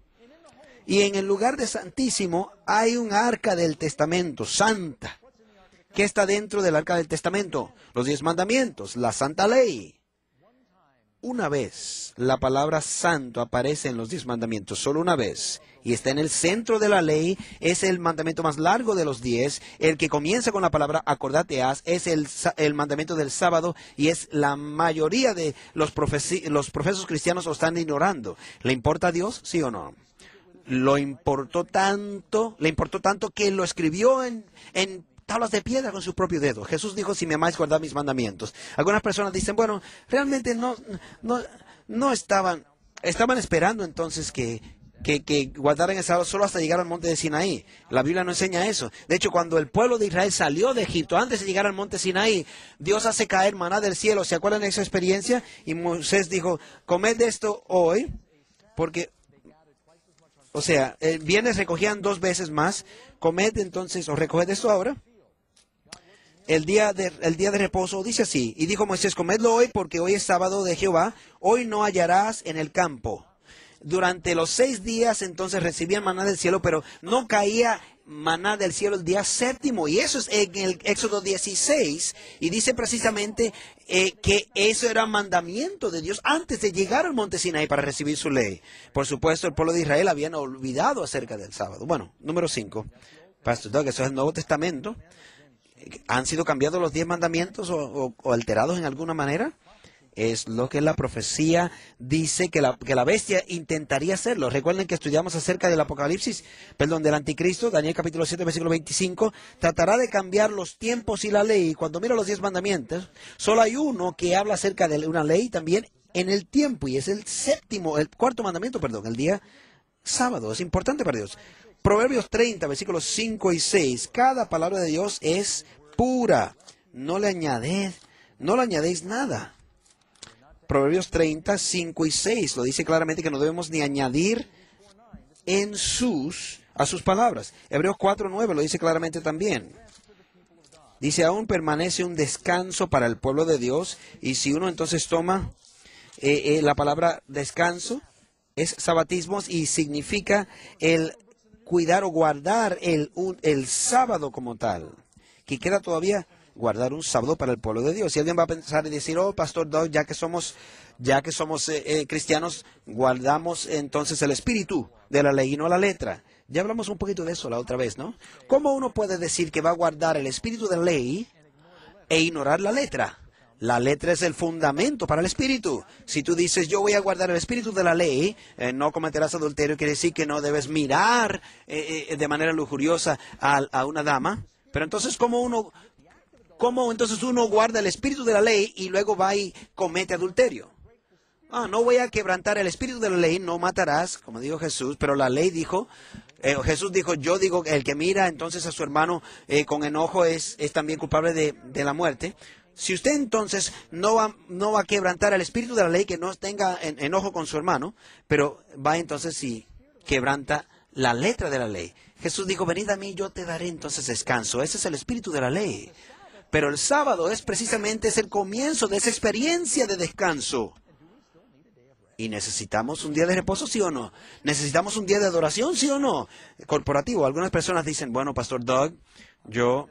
Y en el lugar de santísimo hay un arca del testamento, santa. ¿Qué está dentro del arca del testamento? Los diez mandamientos, la santa ley. Una vez la palabra santo aparece en los diez mandamientos, solo una vez. Y está en el centro de la ley, es el mandamiento más largo de los diez, el que comienza con la palabra acordate haz, es el, el mandamiento del sábado, y es la mayoría de los, los profesos cristianos lo están ignorando. ¿Le importa a Dios? ¿Sí o no? Lo importó tanto, le importó tanto que lo escribió en, en tablas de piedra con su propio dedo. Jesús dijo, si me amáis, guardad mis mandamientos. Algunas personas dicen, bueno, realmente no, no, no estaban, estaban esperando entonces que, que, que guardaran el sábado solo hasta llegar al monte de Sinaí. La Biblia no enseña eso. De hecho, cuando el pueblo de Israel salió de Egipto, antes de llegar al monte Sinaí, Dios hace caer maná del cielo. ¿Se acuerdan de esa experiencia? Y Moisés dijo, comed de esto hoy, porque... O sea, el viernes recogían dos veces más. Comed entonces, o recoged esto ahora. El día, de, el día de reposo dice así, y dijo Moisés, comedlo hoy porque hoy es sábado de Jehová, hoy no hallarás en el campo. Durante los seis días entonces recibían maná del cielo, pero no caía maná del cielo el día séptimo, y eso es en el Éxodo dieciséis, y dice precisamente eh, que eso era mandamiento de Dios antes de llegar al monte Sinaí para recibir su ley. Por supuesto, el pueblo de Israel habían olvidado acerca del sábado. Bueno, número cinco, Pastor Doug, eso es el Nuevo Testamento. ¿Han sido cambiados los diez mandamientos o, o, o alterados en alguna manera? Es lo que la profecía dice que la, que la bestia intentaría hacerlo. Recuerden que estudiamos acerca del Apocalipsis, perdón, del Anticristo, Daniel capítulo siete, versículo veinticinco. Tratará de cambiar los tiempos y la ley. Cuando mira los diez mandamientos, solo hay uno que habla acerca de una ley también en el tiempo. Y es el séptimo, el cuarto mandamiento, perdón, el día sábado. Es importante para Dios. Proverbios treinta, versículos cinco y seis. Cada palabra de Dios es pura. No le añadéis, no le añadéis nada. Proverbios treinta, cinco y seis. Lo dice claramente que no debemos ni añadir en sus, a sus palabras. Hebreos cuatro, nueve lo dice claramente también. Dice, aún permanece un descanso para el pueblo de Dios. Y si uno entonces toma eh, eh, la palabra descanso, es sabatismos y significa el cuidar o guardar el, un, el sábado como tal, que queda todavía guardar un sábado para el pueblo de Dios. Si alguien va a pensar y decir, oh, Pastor Doug, ya que somos, ya que somos eh, eh, cristianos, guardamos entonces el espíritu de la ley y no la letra. Ya hablamos un poquito de eso la otra vez, ¿no? ¿Cómo uno puede decir que va a guardar el espíritu de la ley e ignorar la letra? La letra es el fundamento para el espíritu. Si tú dices, yo voy a guardar el espíritu de la ley, eh, no cometerás adulterio, quiere decir que no debes mirar eh, eh, de manera lujuriosa a, a una dama. Pero entonces, ¿cómo uno, cómo entonces uno guarda el espíritu de la ley y luego va y comete adulterio? Ah, no voy a quebrantar el espíritu de la ley, no matarás, como dijo Jesús, pero la ley dijo... Eh, Jesús dijo, yo digo, el que mira entonces a su hermano eh, con enojo es, es también culpable de, de la muerte. Si usted entonces no va, no va a quebrantar el espíritu de la ley, que no tenga en, enojo con su hermano, pero va entonces y quebranta la letra de la ley. Jesús dijo, venid a mí, yo te daré entonces descanso. Ese es el espíritu de la ley. Pero el sábado es precisamente es el comienzo de esa experiencia de descanso. ¿Y necesitamos un día de reposo, sí o no? ¿Necesitamos un día de adoración, sí o no? Corporativo. Algunas personas dicen, bueno, Pastor Doug, yo,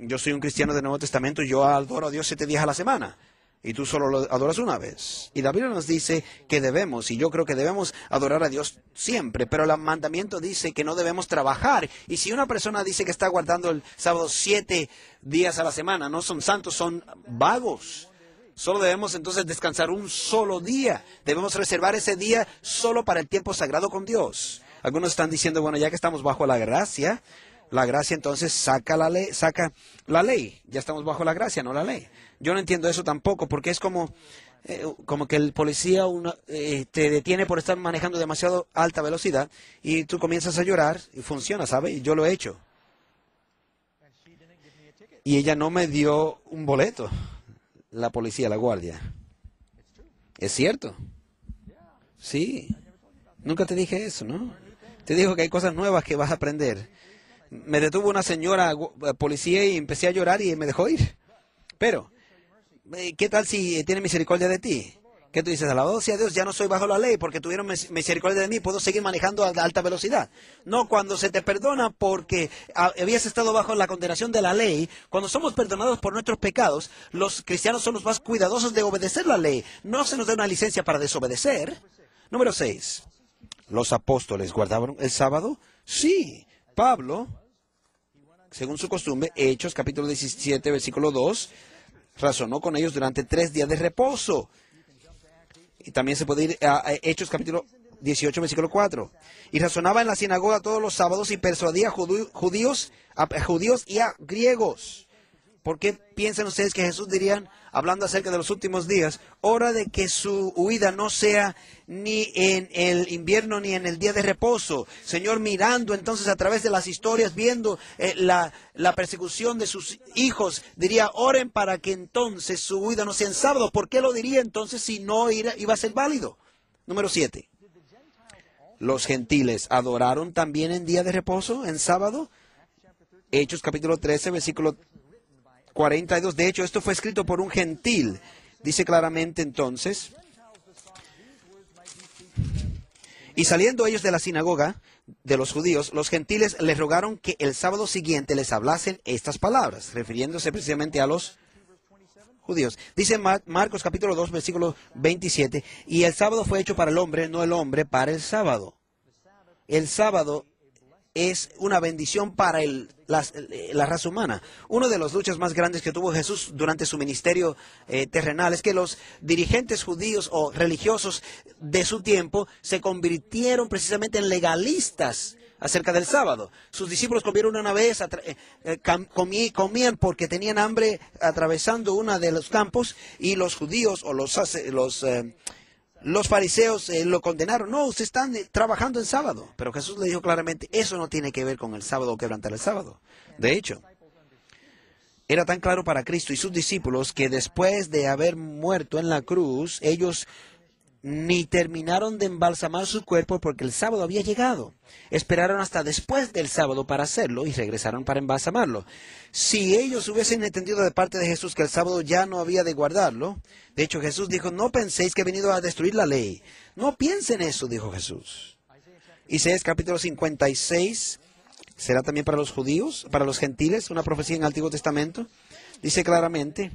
yo soy un cristiano del Nuevo Testamento, yo adoro a Dios siete días a la semana. Y tú solo lo adoras una vez. Y la Biblia nos dice que debemos, y yo creo que debemos adorar a Dios siempre, pero el mandamiento dice que no debemos trabajar. Y si una persona dice que está guardando el sábado siete días a la semana, no son santos, son vagos. Solo debemos entonces descansar un solo día. Debemos reservar ese día solo para el tiempo sagrado con Dios. Algunos están diciendo, bueno, ya que estamos bajo la gracia, la gracia entonces saca la ley, saca la ley. Ya estamos bajo la gracia, no la ley. Yo no entiendo eso tampoco, porque es como, eh, como que el policía una, eh, te detiene por estar manejando demasiado alta velocidad y tú comienzas a llorar y funciona, ¿sabe? Y yo lo he hecho. Y ella no me dio un boleto, la policía, la guardia. Es cierto. Sí. Nunca te dije eso, ¿no? Te digo que hay cosas nuevas que vas a aprender. Me detuvo una señora policía y empecé a llorar y me dejó ir. Pero, ¿qué tal si tiene misericordia de ti? ¿Qué tú dices? Alabado sea Dios, ya no soy bajo la ley porque tuvieron misericordia de mí, puedo seguir manejando a alta velocidad. No, cuando se te perdona porque habías estado bajo la condenación de la ley, cuando somos perdonados por nuestros pecados, los cristianos son los más cuidadosos de obedecer la ley. No se nos da una licencia para desobedecer. Número seis. ¿Los apóstoles guardaban el sábado? Sí. Pablo, según su costumbre, Hechos, capítulo diecisiete, versículo dos, razonó con ellos durante tres días de reposo. Y también se puede ir a Hechos capítulo dieciocho, versículo cuatro. Y razonaba en la sinagoga todos los sábados y persuadía a judíos, a judíos y a griegos. ¿Por qué piensan ustedes que Jesús diría, hablando acerca de los últimos días, hora de que su huida no sea ni en el invierno ni en el día de reposo? Señor, mirando entonces a través de las historias, viendo eh, la, la persecución de sus hijos, diría, oren para que entonces su huida no sea en sábado. ¿Por qué lo diría entonces si no iba, iba a ser válido? Número siete. ¿Los gentiles adoraron también en día de reposo, en sábado? Hechos capítulo trece, versículo cuarenta y dos. De hecho, esto fue escrito por un gentil. Dice claramente entonces, y saliendo ellos de la sinagoga de los judíos, los gentiles les rogaron que el sábado siguiente les hablasen estas palabras, refiriéndose precisamente a los judíos. Dice Mar- Marcos capítulo dos, versículo veintisiete, y el sábado fue hecho para el hombre, no el hombre para el sábado. El sábado es una bendición para el, la, la raza humana. Una de las luchas más grandes que tuvo Jesús durante su ministerio eh, terrenal es que los dirigentes judíos o religiosos de su tiempo se convirtieron precisamente en legalistas acerca del sábado. Sus discípulos comieron una vez, eh, comí, comían porque tenían hambre atravesando uno de los campos y los judíos o los, los eh, Los fariseos eh, lo condenaron. No, ustedes están eh, trabajando en sábado. Pero Jesús le dijo claramente, eso no tiene que ver con el sábado o quebrantar el sábado. De hecho, era tan claro para Cristo y sus discípulos que después de haber muerto en la cruz, ellos ni terminaron de embalsamar su cuerpo porque el sábado había llegado. Esperaron hasta después del sábado para hacerlo y regresaron para embalsamarlo. Si ellos hubiesen entendido de parte de Jesús que el sábado ya no había de guardarlo, de hecho Jesús dijo, no penséis que he venido a destruir la ley. No piensen eso, dijo Jesús. Isaías capítulo cincuenta y seis, será también para los judíos, para los gentiles, una profecía en el Antiguo Testamento, dice claramente,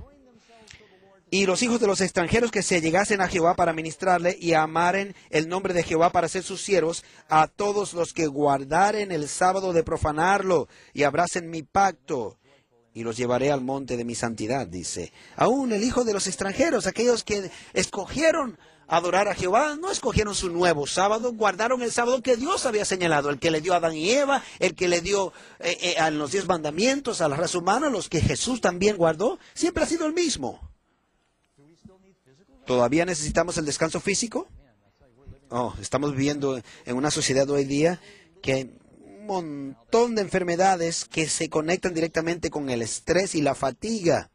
y los hijos de los extranjeros que se llegasen a Jehová para ministrarle y amaren el nombre de Jehová para ser sus siervos, a todos los que guardaren el sábado de profanarlo y abracen mi pacto, y los llevaré al monte de mi santidad, dice. Aún el hijo de los extranjeros, aquellos que escogieron adorar a Jehová, no escogieron su nuevo sábado, guardaron el sábado que Dios había señalado, el que le dio a Adán y Eva, el que le dio eh, eh, a los diez mandamientos, a la raza humana, los que Jesús también guardó, siempre ha sido el mismo. ¿Todavía necesitamos el descanso físico? Oh, estamos viviendo en una sociedad hoy día que hay un montón de enfermedades que se conectan directamente con el estrés y la fatiga.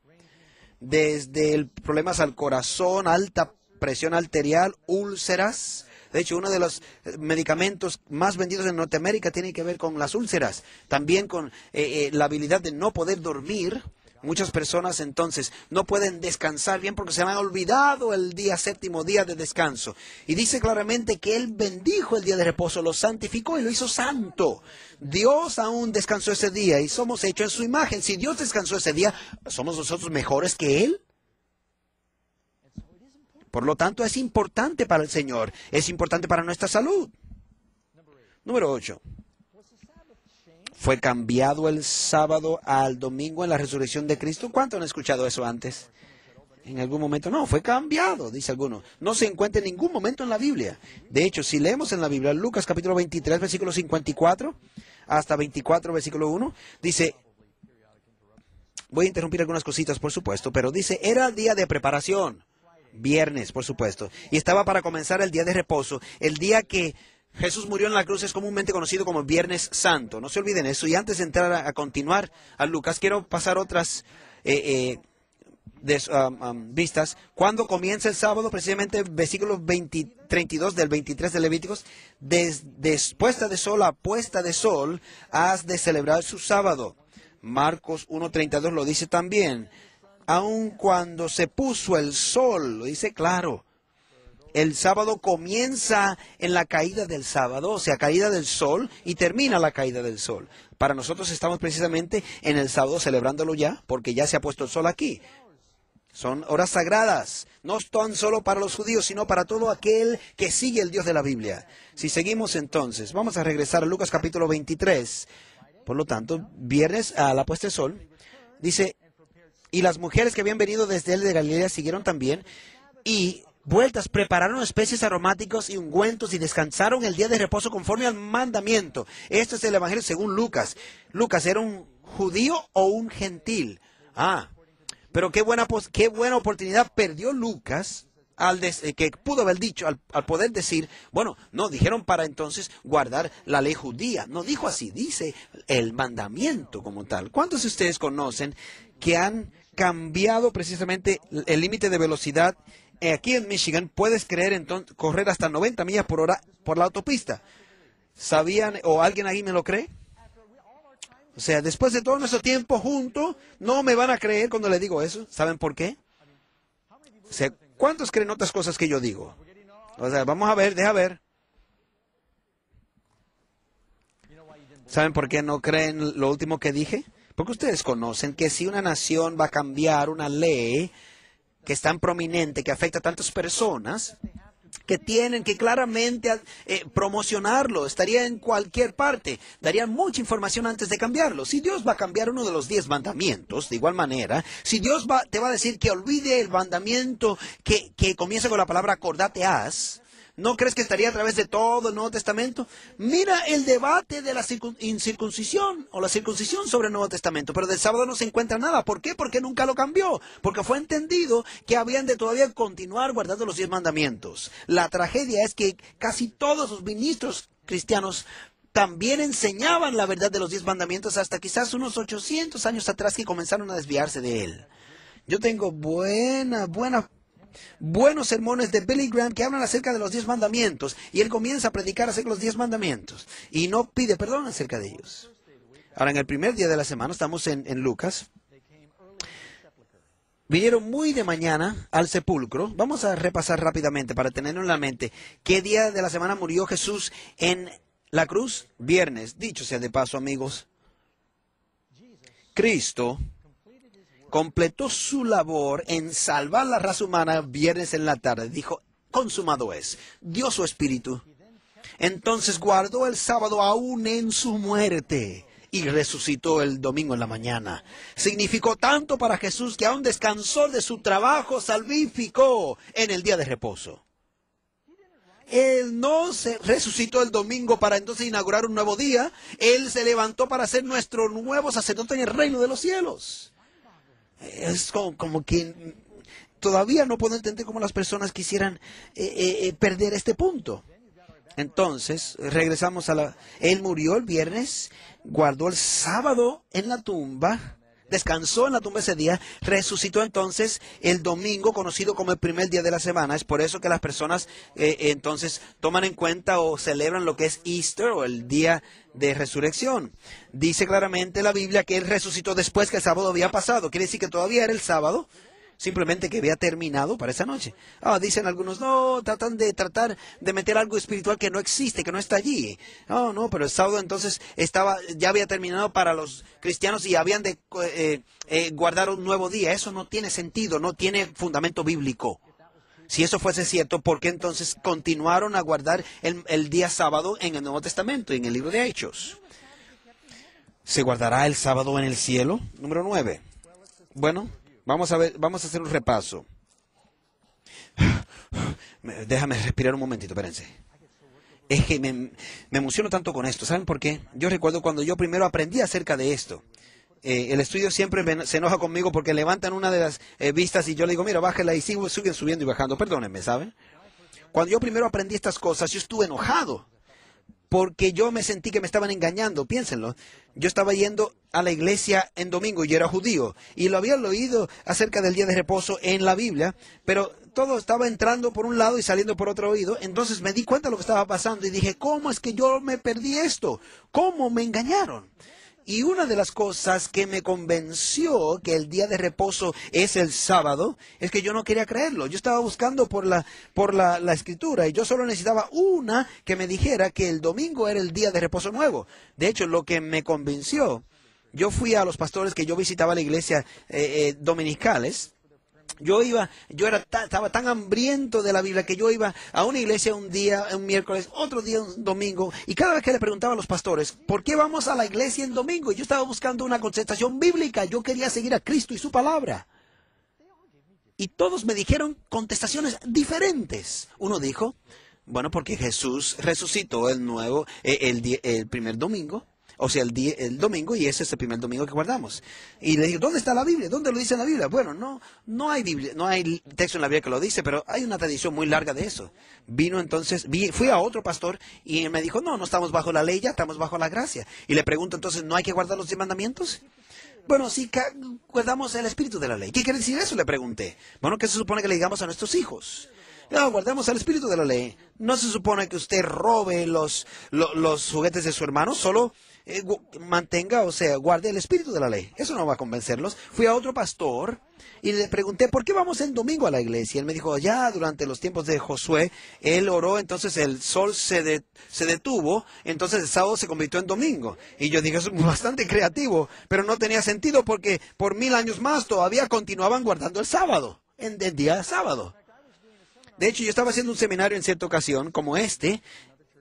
Desde el problemas al corazón, alta presión arterial, úlceras. De hecho, uno de los medicamentos más vendidos en Norteamérica tiene que ver con las úlceras. También con eh, eh, la habilidad de no poder dormir. Muchas personas entonces no pueden descansar bien porque se han olvidado el día séptimo, día de descanso. Y dice claramente que Él bendijo el día de reposo, lo santificó y lo hizo santo. Dios aún descansó ese día y somos hechos en su imagen. Si Dios descansó ese día, ¿somos nosotros mejores que Él? Por lo tanto, es importante para el Señor, es importante para nuestra salud. Número ocho. ¿Fue cambiado el sábado al domingo en la resurrección de Cristo? ¿Cuánto han escuchado eso antes? en algún momento. No, fue cambiado, dice alguno. No se encuentra en ningún momento en la Biblia. De hecho, si leemos en la Biblia, Lucas capítulo veintitrés, versículo cincuenta y cuatro, hasta veinticuatro, versículo uno, dice... Voy a interrumpir algunas cositas, por supuesto, pero dice, era día de preparación, viernes, por supuesto, y estaba para comenzar el día de reposo, el día que Jesús murió en la cruz es comúnmente conocido como Viernes Santo. No se olviden eso. Y antes de entrar a, a continuar a Lucas, quiero pasar otras eh, eh, des, um, um, vistas. Cuando comienza el sábado, precisamente, versículos veinte, treinta y dos del veintitrés de Levíticos, des, después de sol a puesta de sol, has de celebrar su sábado. Marcos uno, treinta y dos lo dice también. Aun cuando se puso el sol, lo dice claro. El sábado comienza en la caída del sábado, o sea, caída del sol, y termina la caída del sol. Para nosotros estamos precisamente en el sábado celebrándolo ya, porque ya se ha puesto el sol aquí. Son horas sagradas, no tan solo para los judíos, sino para todo aquel que sigue el Dios de la Biblia. Si seguimos entonces, vamos a regresar a Lucas capítulo veintitrés. Por lo tanto, viernes a la puesta de sol, dice, y las mujeres que habían venido desde él de Galilea siguieron también, y vueltas prepararon especies aromáticas y ungüentos y descansaron el día de reposo conforme al mandamiento. Esto es el Evangelio según Lucas. Lucas, ¿era un judío o un gentil? Ah, pero qué buena, qué buena oportunidad perdió Lucas, al que pudo haber dicho, al, al poder decir, bueno, no, dijeron para entonces guardar la ley judía. No dijo así, dice el mandamiento como tal. ¿Cuántos de ustedes conocen que han cambiado precisamente el límite de velocidad? Aquí en Michigan puedes creer entonces, correr hasta noventa millas por hora por la autopista. ¿Sabían o alguien ahí me lo cree? O sea, después de todo nuestro tiempo juntos, no me van a creer cuando les digo eso. ¿Saben por qué? O sea, ¿cuántos creen otras cosas que yo digo? O sea, vamos a ver, deja ver. ¿Saben por qué no creen lo último que dije? Porque ustedes conocen que si una nación va a cambiar una ley que es tan prominente, que afecta a tantas personas, que tienen que claramente eh, promocionarlo, estaría en cualquier parte, darían mucha información antes de cambiarlo. Si Dios va a cambiar uno de los diez mandamientos, de igual manera, si Dios va, te va a decir que olvide el mandamiento que, que comienza con la palabra acordate haz, ¿no crees que estaría a través de todo el Nuevo Testamento? Mira el debate de la incircuncisión o la circuncisión sobre el Nuevo Testamento, pero del sábado no se encuentra nada. ¿Por qué? Porque nunca lo cambió. Porque fue entendido que habían de todavía continuar guardando los diez mandamientos. La tragedia es que casi todos los ministros cristianos también enseñaban la verdad de los diez mandamientos hasta quizás unos ochocientos años atrás que comenzaron a desviarse de él. Yo tengo buena, buena... buenos sermones de Billy Graham que hablan acerca de los diez mandamientos, y él comienza a predicar acerca de los diez mandamientos y no pide perdón acerca de ellos. Ahora, en el primer día de la semana, estamos en, en Lucas, vinieron muy de mañana al sepulcro. Vamos a repasar rápidamente para tenerlo en la mente. ¿Qué día de la semana murió Jesús en la cruz? Viernes. Dicho sea de paso, amigos, Cristo completó su labor en salvar la raza humana viernes en la tarde. Dijo, consumado es. Dio su espíritu. Entonces guardó el sábado aún en su muerte y resucitó el domingo en la mañana. Significó tanto para Jesús que aún descansó de su trabajo salvífico en el día de reposo. Él no se resucitó el domingo para entonces inaugurar un nuevo día. Él se levantó para ser nuestro nuevo sacerdote en el reino de los cielos. Es como, como que todavía no puedo entender cómo las personas quisieran eh, eh, perder este punto. Entonces, regresamos a la... Él murió el viernes, guardó el sábado en la tumba, descansó en la tumba ese día, resucitó entonces el domingo, conocido como el primer día de la semana. Es por eso que las personas eh, entonces toman en cuenta o celebran lo que es Easter o el día de resurrección. Dice claramente la Biblia que él resucitó después que el sábado había pasado. Quiere decir que todavía era el sábado, simplemente que había terminado para esa noche. Ah, dicen algunos, no, tratan de tratar de meter algo espiritual que no existe, que no está allí. No, no, pero el sábado entonces estaba, ya había terminado para los cristianos y habían de eh, eh, guardar un nuevo día. Eso no tiene sentido, no tiene fundamento bíblico. Si eso fuese cierto, ¿por qué entonces continuaron a guardar el, el día sábado en el Nuevo Testamento, en el libro de Hechos? ¿Se guardará el sábado en el cielo? Número nueve. Bueno, vamos a ver, vamos a hacer un repaso. Déjame respirar un momentito, espérense. Es que me, me emociono tanto con esto. ¿Saben por qué? Yo recuerdo cuando yo primero aprendí acerca de esto. Eh, el estudio siempre me, se enoja conmigo porque levantan una de las eh, vistas y yo le digo, mira, bájala, y sigo, siguen subiendo y bajando. Perdónenme, ¿saben? Cuando yo primero aprendí estas cosas, yo estuve enojado porque yo me sentí que me estaban engañando. Piénsenlo. Yo estaba yendo a la iglesia en domingo y yo era judío. Y lo había leído acerca del día de reposo en la Biblia, pero todo estaba entrando por un lado y saliendo por otro oído. Entonces me di cuenta de lo que estaba pasando y dije, ¿cómo es que yo me perdí esto? ¿Cómo me engañaron? Y una de las cosas que me convenció que el día de reposo es el sábado, es que yo no quería creerlo. Yo estaba buscando por la, por la, la escritura y yo solo necesitaba una que me dijera que el domingo era el día de reposo nuevo. De hecho, lo que me convenció, yo fui a los pastores que yo visitaba la iglesia eh, eh, dominicales. Yo iba, yo era ta, estaba tan hambriento de la Biblia que yo iba a una iglesia un día, un miércoles, otro día, un domingo. Y cada vez que le preguntaba a los pastores, ¿por qué vamos a la iglesia en domingo? Yo estaba buscando una contestación bíblica. Yo quería seguir a Cristo y su palabra. Y todos me dijeron contestaciones diferentes. Uno dijo, bueno, porque Jesús resucitó el nuevo, el, el, el primer domingo. O sea, el, día, el domingo, y ese es el primer domingo que guardamos. Y le digo, ¿dónde está la Biblia? ¿Dónde lo dice la Biblia? Bueno, no, no hay Biblia, no hay texto en la Biblia que lo dice, pero hay una tradición muy larga de eso. Vino entonces, vi, fui a otro pastor y él me dijo, no, no estamos bajo la ley ya, estamos bajo la gracia. Y le pregunto, entonces, ¿no hay que guardar los diez mandamientos? Bueno, sí, guardamos el espíritu de la ley. ¿Qué quiere decir eso? Le pregunté. Bueno, ¿qué se supone que le digamos a nuestros hijos? No, guardemos el espíritu de la ley. No se supone que usted robe los, los, los juguetes de su hermano, solo eh, mantenga, o sea, guarde el espíritu de la ley. Eso no va a convencerlos. Fui a otro pastor y le pregunté, ¿por qué vamos el domingo a la iglesia? Él me dijo, ya durante los tiempos de Josué, él oró, entonces el sol se, de, se detuvo, entonces el sábado se convirtió en domingo. Y yo dije, eso es bastante creativo, pero no tenía sentido porque por mil años más todavía continuaban guardando el sábado, en el día de sábado. De hecho, yo estaba haciendo un seminario en cierta ocasión como este,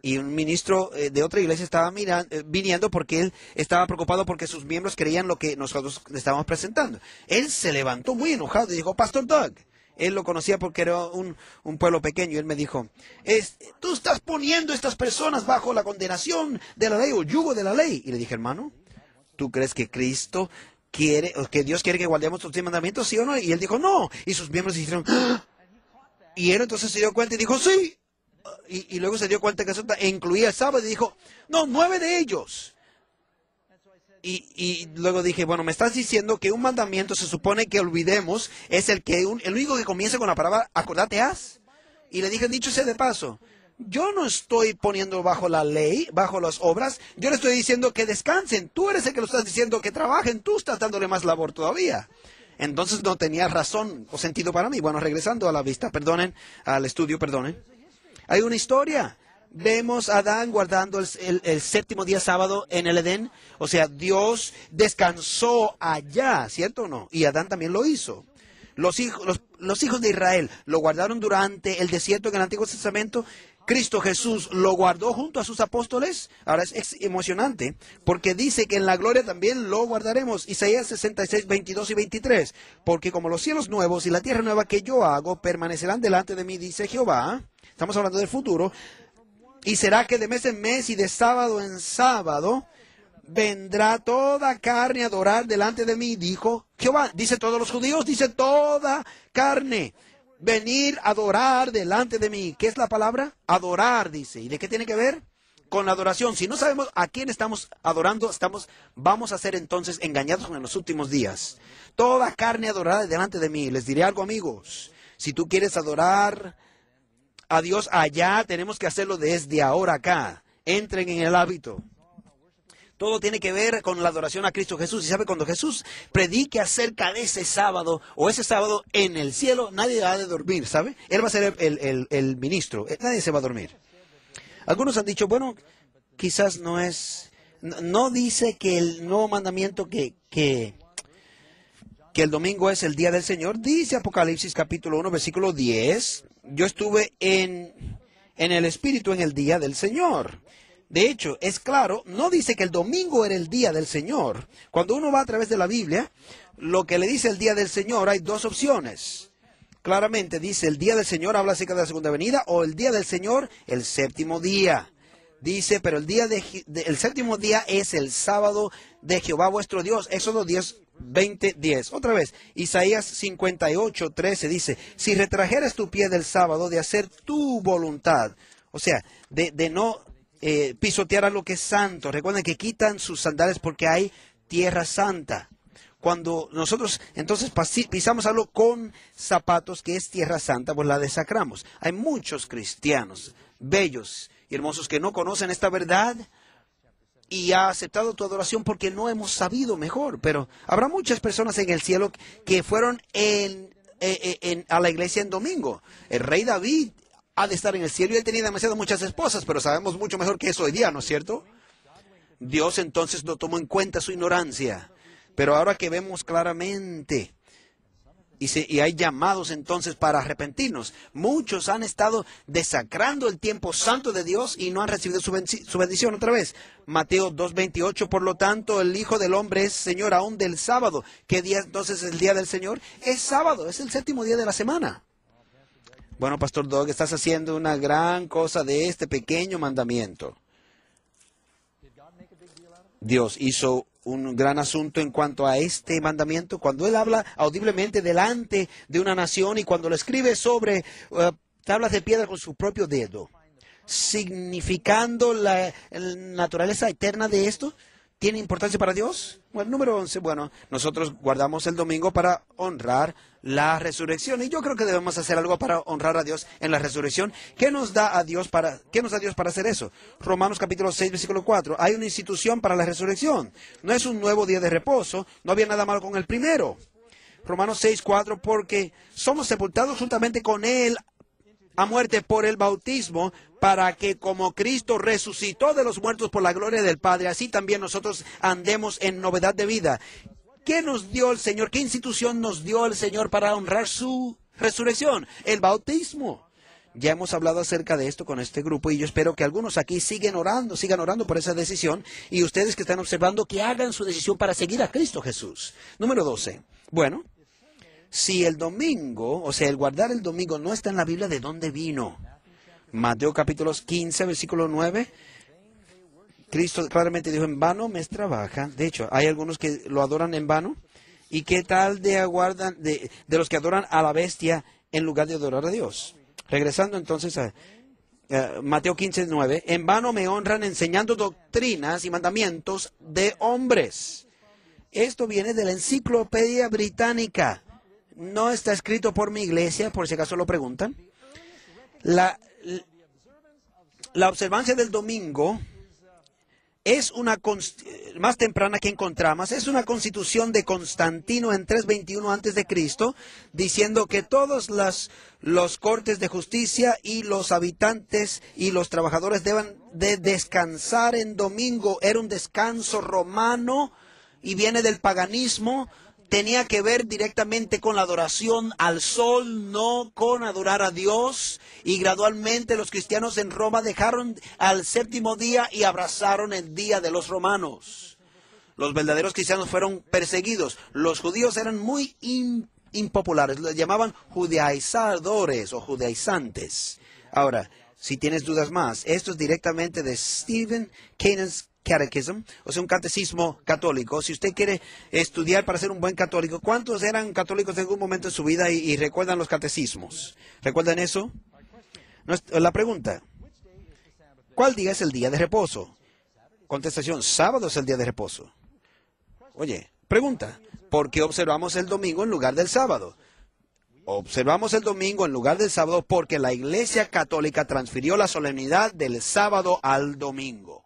y un ministro eh, de otra iglesia estaba mirando, eh, viniendo porque él estaba preocupado porque sus miembros creían lo que nosotros le estábamos presentando. Él se levantó muy enojado y dijo, Pastor Doug, él lo conocía porque era un, un pueblo pequeño, y él me dijo, es, tú estás poniendo a estas personas bajo la condenación de la ley o yugo de la ley. Y le dije, hermano, ¿tú crees que Cristo quiere, o que Dios quiere que guardemos sus mandamientos, sí o no? Y él dijo, no. Y sus miembros dijeron, ¡ah! Y él entonces se dio cuenta y dijo, sí. Y, y luego se dio cuenta que eso incluía el sábado y dijo, no, nueve de ellos. Y, y luego dije, bueno, me estás diciendo que un mandamiento se supone que olvidemos es el que un, el único que comienza con la palabra, acordate, haz. Y le dije, dicho sea de paso, yo no estoy poniendo bajo la ley, bajo las obras. Yo le estoy diciendo que descansen. Tú eres el que lo estás diciendo que trabajen. Tú estás dándole más labor todavía. Entonces no tenía razón o sentido para mí. Bueno, regresando a la vista, perdonen, al estudio, perdonen. Hay una historia. Vemos a Adán guardando el, el, el séptimo día sábado en el Edén. O sea, Dios descansó allá, ¿cierto o no? Y Adán también lo hizo. Los hijos, los, los hijos de Israel lo guardaron durante el desierto en el Antiguo Testamento. Cristo Jesús lo guardó junto a sus apóstoles. Ahora es emocionante porque dice que en la gloria también lo guardaremos. Isaías sesenta y seis, veintidós y veintitrés. Porque como los cielos nuevos y la tierra nueva que yo hago permanecerán delante de mí, dice Jehová. Estamos hablando del futuro. Y será que de mes en mes y de sábado en sábado vendrá toda carne a adorar delante de mí, dijo Jehová. Dice todos los judíos, dice toda carne. Venir a adorar delante de mí. ¿Qué es la palabra? Adorar, dice. ¿Y de qué tiene que ver? Con la adoración. Si no sabemos a quién estamos adorando, estamos, vamos a ser entonces engañados en los últimos días. Toda carne adorada delante de mí. Les diré algo, amigos. Si tú quieres adorar a Dios allá, tenemos que hacerlo desde ahora acá. Entren en el hábito. Todo tiene que ver con la adoración a Cristo Jesús. Y sabe, cuando Jesús predique acerca de ese sábado, o ese sábado en el cielo, nadie ha de dormir, ¿sabe? Él va a ser el, el, el ministro. Nadie se va a dormir. Algunos han dicho, bueno, quizás no es... No, no dice que el nuevo mandamiento que, que, que el domingo es el día del Señor. Dice Apocalipsis capítulo uno, versículo diez. Yo estuve en, en el Espíritu en el día del Señor. De hecho, es claro, no dice que el domingo era el día del Señor. Cuando uno va a través de la Biblia, lo que le dice el día del Señor, hay dos opciones. claramente dice el día del Señor, habla acerca de la segunda venida, o el día del Señor, el séptimo día. Dice, pero el día de, de, el séptimo día es el sábado de Jehová vuestro Dios. Éxodo diez, veinte, diez. Otra vez, Isaías cincuenta y ocho, trece dice, si retrajeras tu pie del sábado de hacer tu voluntad, o sea, de, de no eh, pisotear a lo que es santo. Recuerden que quitan sus sandales porque hay tierra santa. Cuando nosotros entonces pisamos algo con zapatos que es tierra santa, pues la desacramos. Hay muchos cristianos bellos y hermosos que no conocen esta verdad y ha aceptado tu adoración porque no hemos sabido mejor. Pero habrá muchas personas en el cielo que fueron en, en, en, a la iglesia en domingo. El rey David ha de estar en el cielo y él tenía demasiadas muchas esposas, pero sabemos mucho mejor que eso hoy día, ¿no es cierto? Dios entonces no tomó en cuenta su ignorancia. Pero ahora que vemos claramente, y, se, y hay llamados entonces para arrepentirnos. Muchos han estado desacrando el tiempo santo de Dios y no han recibido su, bendic su bendición otra vez. Mateo dos, veintiocho, por lo tanto, el Hijo del Hombre es Señor aún del sábado. ¿Qué día entonces es el día del Señor? Es sábado, es el séptimo día de la semana. Bueno, Pastor Doug, estás haciendo una gran cosa de este pequeño mandamiento. Dios hizo un gran asunto en cuanto a este mandamiento, cuando él habla audiblemente delante de una nación y cuando lo escribe sobre uh, tablas de piedra con su propio dedo, significando la, la naturaleza eterna de esto, ¿tiene importancia para Dios? Bueno, número once, bueno, nosotros guardamos el domingo para honrar la resurrección y yo creo que debemos hacer algo para honrar a Dios en la resurrección. ¿Qué nos da a Dios para, qué nos da Dios para hacer eso? Romanos capítulo seis, versículo cuatro. Hay una institución para la resurrección. No es un nuevo día de reposo. No había nada malo con el primero. Romanos seis, cuatro, porque somos sepultados juntamente con Él a muerte por el bautismo, para que como Cristo resucitó de los muertos por la gloria del Padre, así también nosotros andemos en novedad de vida. ¿Qué nos dio el Señor? ¿Qué institución nos dio el Señor para honrar su resurrección? El bautismo. Ya hemos hablado acerca de esto con este grupo y yo espero que algunos aquí siguen orando, sigan orando por esa decisión y ustedes que están observando que hagan su decisión para seguir a Cristo Jesús. Número doce. Bueno, si el domingo, o sea, el guardar el domingo no está en la Biblia, ¿de dónde vino? Mateo capítulo quince, versículo nueve. Cristo claramente dijo, en vano me trabajan. De hecho, hay algunos que lo adoran en vano. ¿Y qué tal de, aguardan, de, de los que adoran a la bestia en lugar de adorar a Dios? Regresando entonces a uh, Mateo quince, nueve. En vano me honran enseñando doctrinas y mandamientos de hombres. Esto viene de la Enciclopedia Británica. No está escrito por mi iglesia, por si acaso lo preguntan. La, la observancia del domingo es una, más temprana que encontramos, es una constitución de Constantino en trescientos veintiuno antes de Cristo, diciendo que todos las, los cortes de justicia y los habitantes y los trabajadores deben de descansar en domingo. Era un descanso romano y viene del paganismo. Tenía que ver directamente con la adoración al sol, no con adorar a Dios. Y gradualmente los cristianos en Roma dejaron al séptimo día y abrazaron el día de los romanos. Los verdaderos cristianos fueron perseguidos. Los judíos eran muy in, impopulares. Los llamaban judaizadores o judaizantes. Ahora, si tienes dudas más, esto es directamente de Stephen Canaan. Catechism, o sea, un catecismo católico. Si usted quiere estudiar para ser un buen católico, ¿cuántos eran católicos en algún momento de su vida y, y recuerdan los catecismos? ¿Recuerdan eso? La pregunta, ¿cuál día es el día de reposo? Contestación, sábado es el día de reposo. Oye, pregunta, ¿por qué observamos el domingo en lugar del sábado? Observamos el domingo en lugar del sábado porque la Iglesia Católica transfirió la solemnidad del sábado al domingo.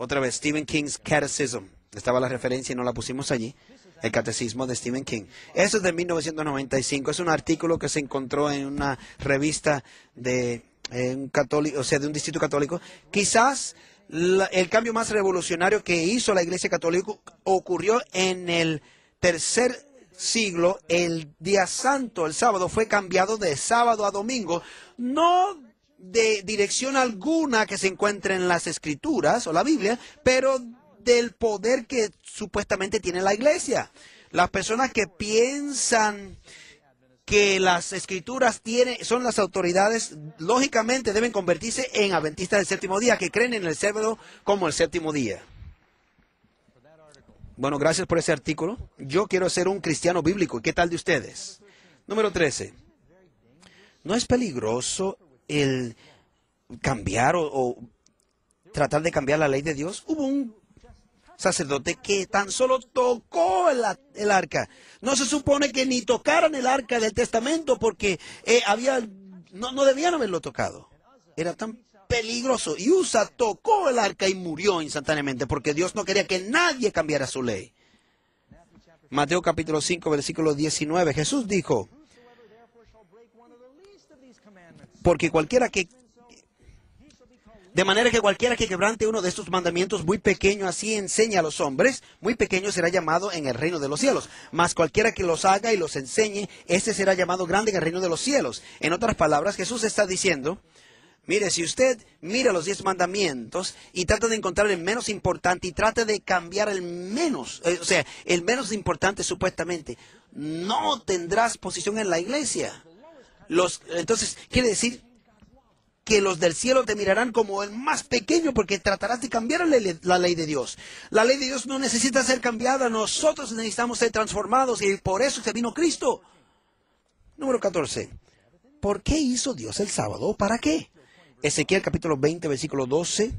Otra vez, Stephen King's Catechism. Estaba la referencia y no la pusimos allí. El Catecismo de Stephen King. Eso es de mil novecientos noventa y cinco. Es un artículo que se encontró en una revista de, eh, un, católico, o sea, de un distrito católico. Quizás la, el cambio más revolucionario que hizo la Iglesia Católica ocurrió en el tercer siglo. El día santo, el sábado, fue cambiado de sábado a domingo. No de dirección alguna que se encuentre en las Escrituras o la Biblia, pero del poder que supuestamente tiene la Iglesia. Las personas que piensan que las escrituras tienen, son las autoridades, lógicamente deben convertirse en adventistas del séptimo día, que creen en el sábado como el séptimo día. Bueno, gracias por ese artículo. Yo quiero ser un cristiano bíblico. ¿Qué tal de ustedes? Número trece. ¿No es peligroso el cambiar o, o tratar de cambiar la ley de Dios? Hubo un sacerdote que tan solo tocó el, el arca. No se supone que ni tocaran el arca del testamento porque eh, había, no, no debían haberlo tocado. Era tan peligroso. Y Usa tocó el arca y murió instantáneamente porque Dios no quería que nadie cambiara su ley. Mateo capítulo cinco, versículo diecinueve. Jesús dijo, porque cualquiera que... De manera que cualquiera que quebrante uno de estos mandamientos muy pequeño, así enseña a los hombres, muy pequeño será llamado en el reino de los cielos. Mas cualquiera que los haga y los enseñe, este será llamado grande en el reino de los cielos. En otras palabras, Jesús está diciendo, mire, si usted mira los diez mandamientos y trata de encontrar el menos importante y trata de cambiar el menos, eh, o sea, el menos importante supuestamente, no tendrás posición en la iglesia. Los, entonces, quiere decir que los del cielo te mirarán como el más pequeño porque tratarás de cambiar la ley, la ley de Dios. La ley de Dios no necesita ser cambiada. Nosotros necesitamos ser transformados y por eso se vino Cristo. Número catorce. ¿Por qué hizo Dios el sábado? ¿Para qué? Ezequiel capítulo veinte, versículo doce.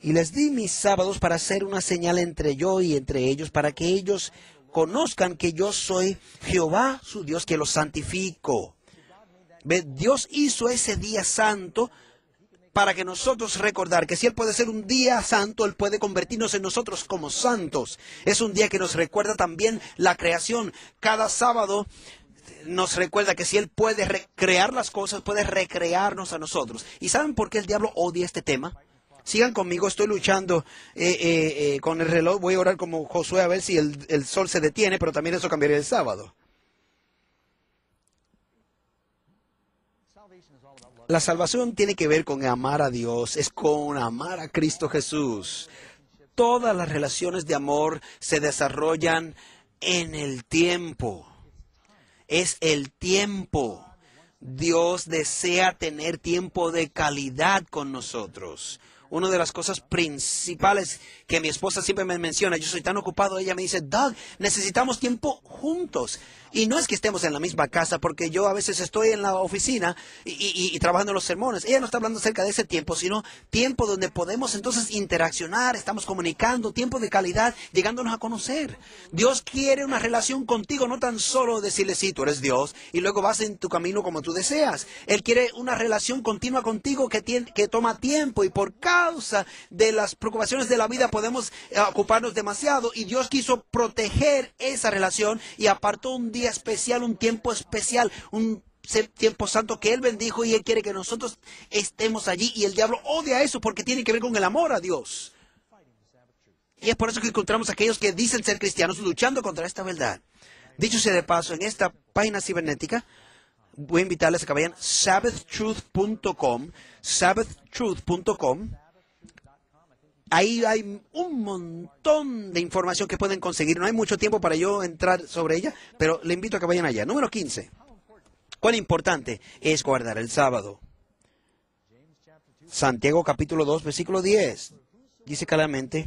Y les di mis sábados para hacer una señal entre yo y entre ellos, para que ellos conozcan que yo soy Jehová, su Dios, que los santifico. Dios hizo ese día santo para que nosotros recordar que si Él puede ser un día santo, Él puede convertirnos en nosotros como santos. Es un día que nos recuerda también la creación. Cada sábado nos recuerda que si Él puede recrear las cosas, puede recrearnos a nosotros. ¿Y saben por qué el diablo odia este tema? Sigan conmigo, estoy luchando eh, eh, eh, con el reloj. Voy a orar como Josué a ver si el, el sol se detiene, pero también eso cambiaría el sábado. La salvación tiene que ver con amar a Dios, es con amar a Cristo Jesús. Todas las relaciones de amor se desarrollan en el tiempo. Es el tiempo. Dios desea tener tiempo de calidad con nosotros. Una de las cosas principales que mi esposa siempre me menciona, yo soy tan ocupado, ella me dice, Doug, necesitamos tiempo juntos. Y no es que estemos en la misma casa, porque yo a veces estoy en la oficina y, y, y trabajando en los sermones. Ella no está hablando acerca de ese tiempo, sino tiempo donde podemos entonces interaccionar, estamos comunicando, tiempo de calidad, llegándonos a conocer. Dios quiere una relación contigo, no tan solo decirle, sí, tú eres Dios, y luego vas en tu camino como tú deseas. Él quiere una relación continua contigo que, tiene, que toma tiempo, y por cada causa de las preocupaciones de la vida podemos ocuparnos demasiado, y Dios quiso proteger esa relación y apartó un día especial, un tiempo especial, un tiempo santo que Él bendijo, y Él quiere que nosotros estemos allí, y el diablo odia eso porque tiene que ver con el amor a Dios. Y es por eso que encontramos a aquellos que dicen ser cristianos luchando contra esta verdad. Dicho sea de paso, en esta página cibernética voy a invitarles a que vayan sabbath truth punto com, sabbath truth punto com. Ahí hay un montón de información que pueden conseguir. No hay mucho tiempo para yo entrar sobre ella, pero le invito a que vayan allá. Número quince. ¿Cuán importante es guardar el sábado? Santiago capítulo dos, versículo diez. Dice claramente,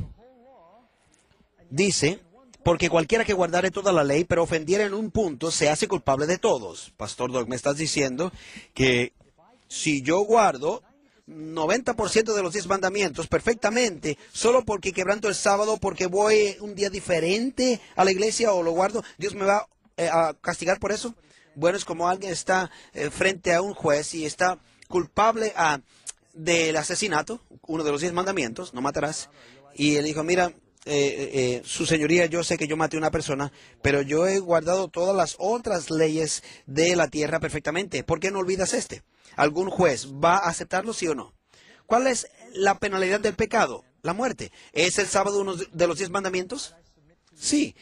dice, porque cualquiera que guardare toda la ley, pero ofendiera en un punto, se hace culpable de todos. Pastor Doug, me estás diciendo que si yo guardo noventa por ciento de los diez mandamientos perfectamente, solo porque quebranto el sábado, porque voy un día diferente a la iglesia o lo guardo, ¿Dios me va eh, a castigar por eso? Bueno, es como alguien está eh, frente a un juez y está culpable a, del asesinato, uno de los diez mandamientos, no matarás, y él dijo, mira, eh, eh, su señoría, yo sé que yo maté a una persona, pero yo he guardado todas las otras leyes de la tierra perfectamente, ¿por qué no olvidas este? ¿Algún juez va a aceptarlo, sí o no? ¿Cuál es la penalidad del pecado? La muerte. ¿Es el sábado uno de los diez mandamientos? Sí.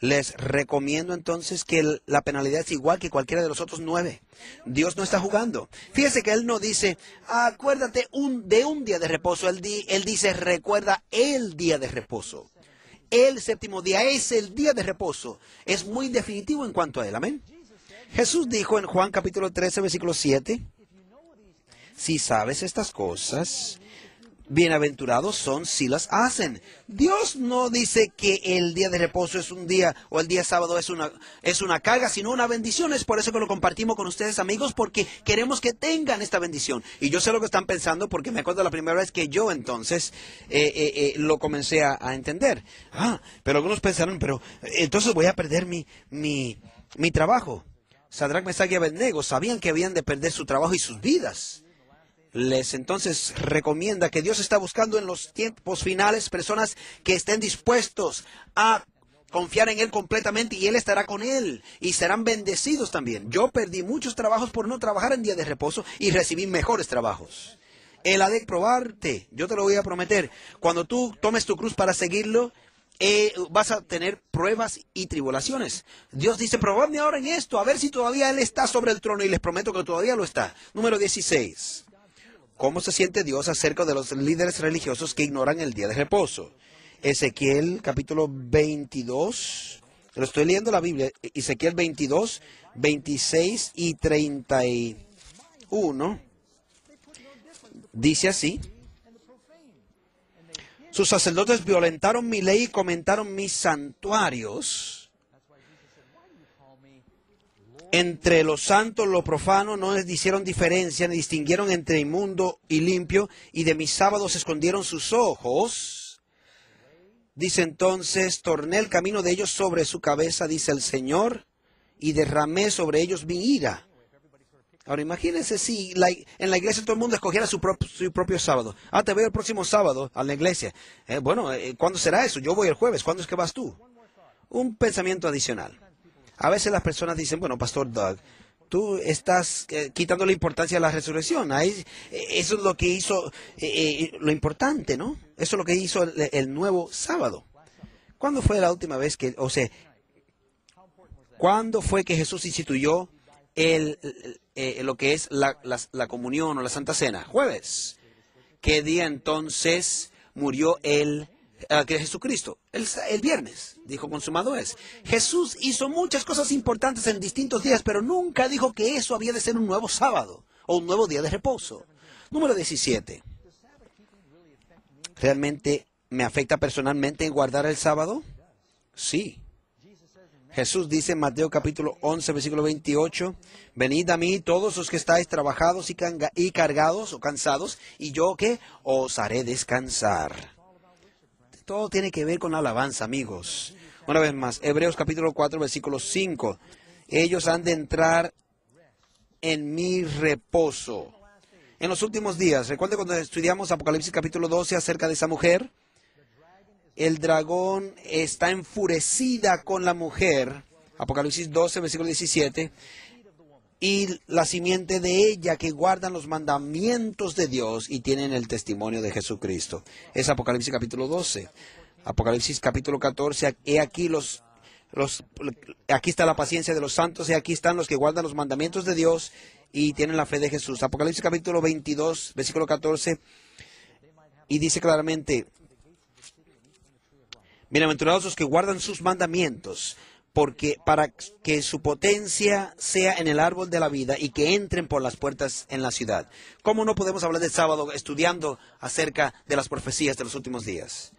Les recomiendo entonces que la penalidad es igual que cualquiera de los otros nueve. Dios no está jugando. Fíjese que Él no dice, acuérdate un, de un día de reposo. Él, di, él dice, recuerda el día de reposo. El séptimo día es el día de reposo. Es muy definitivo en cuanto a Él. Amén. Jesús dijo en Juan capítulo trece, versículo siete, si sabes estas cosas, bienaventurados son si las hacen. Dios no dice que el día de reposo es un día o el día sábado es una, es una carga, sino una bendición. Es por eso que lo compartimos con ustedes, amigos, porque queremos que tengan esta bendición. Y yo sé lo que están pensando porque me acuerdo la primera vez que yo entonces eh, eh, eh, lo comencé a, a entender. Ah, pero algunos pensaron, pero entonces voy a perder mi, mi, mi trabajo. Sadrach, Mesach y Abednego sabían que habían de perder su trabajo y sus vidas. Les entonces recomienda que Dios está buscando en los tiempos finales personas que estén dispuestos a confiar en Él completamente y Él estará con Él y serán bendecidos también. Yo perdí muchos trabajos por no trabajar en día de reposo y recibí mejores trabajos. Él ha de probarte, yo te lo voy a prometer. Cuando tú tomes tu cruz para seguirlo, eh, vas a tener pruebas y tribulaciones. Dios dice, probadme ahora en esto, a ver si todavía Él está sobre el trono y les prometo que todavía lo está. Número dieciséis. ¿Cómo se siente Dios acerca de los líderes religiosos que ignoran el día de reposo? Ezequiel, capítulo veintidós. Lo estoy leyendo la Biblia. Ezequiel veintidós, veintiséis y treinta y uno. Dice así. Sus sacerdotes violentaron mi ley y comentaron mis santuarios. Entre los santos, lo profano, no les hicieron diferencia, ni distinguieron entre inmundo y limpio, y de mis sábados escondieron sus ojos. Dice entonces, torné el camino de ellos sobre su cabeza, dice el Señor, y derramé sobre ellos mi ira. Ahora imagínense si la, en la iglesia todo el mundo escogiera su, prop, su propio sábado. Ah, te veo el próximo sábado a la iglesia. Eh, bueno, eh, ¿cuándo será eso? Yo voy el jueves. ¿Cuándo es que vas tú? Un pensamiento adicional. A veces las personas dicen, bueno, Pastor Doug, tú estás eh, quitando la importancia a la resurrección. Ahí, eso es lo que hizo, eh, eh, lo importante, ¿no? Eso es lo que hizo el, el nuevo sábado. ¿Cuándo fue la última vez que, o sea, cuándo fue que Jesús instituyó el, el, eh, lo que es la, la, la comunión o la Santa Cena? Jueves. ¿Qué día entonces murió el que es Jesucristo? El, el viernes, dijo, consumado es. Jesús hizo muchas cosas importantes en distintos días, pero nunca dijo que eso había de ser un nuevo sábado o un nuevo día de reposo. Número diecisiete. ¿Realmente me afecta personalmente en guardar el sábado? Sí. Jesús dice en Mateo capítulo once, versículo veintiocho, venid a mí todos los que estáis trabajados y, y cargados o cansados, y yo que os haré descansar. Todo tiene que ver con la alabanza, amigos. Una vez más, Hebreos capítulo cuatro, versículo cinco. Ellos han de entrar en mi reposo. En los últimos días, recuerden cuando estudiamos Apocalipsis capítulo doce acerca de esa mujer, el dragón está enfurecida con la mujer, Apocalipsis doce, versículo diecisiete, y la simiente de ella que guardan los mandamientos de Dios y tienen el testimonio de Jesucristo. Es Apocalipsis capítulo doce. Apocalipsis capítulo catorce. He aquí los, los, aquí está la paciencia de los santos, y aquí están los que guardan los mandamientos de Dios y tienen la fe de Jesús. Apocalipsis capítulo veintidós, versículo catorce, y dice claramente, bienaventurados los que guardan sus mandamientos, porque para que su potencia sea en el árbol de la vida y que entren por las puertas en la ciudad. ¿Cómo no podemos hablar del sábado estudiando acerca de las profecías de los últimos días?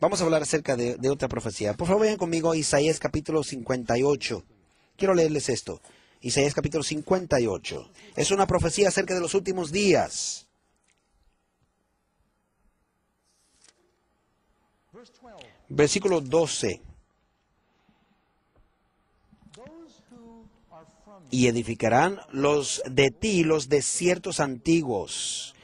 Vamos a hablar acerca de, de otra profecía. Por favor, vayan conmigo a Isaías capítulo cincuenta y ocho. Quiero leerles esto. Isaías capítulo cincuenta y ocho. Es una profecía acerca de los últimos días. Versículo doce. Y edificarán los de ti los desiertos antiguos.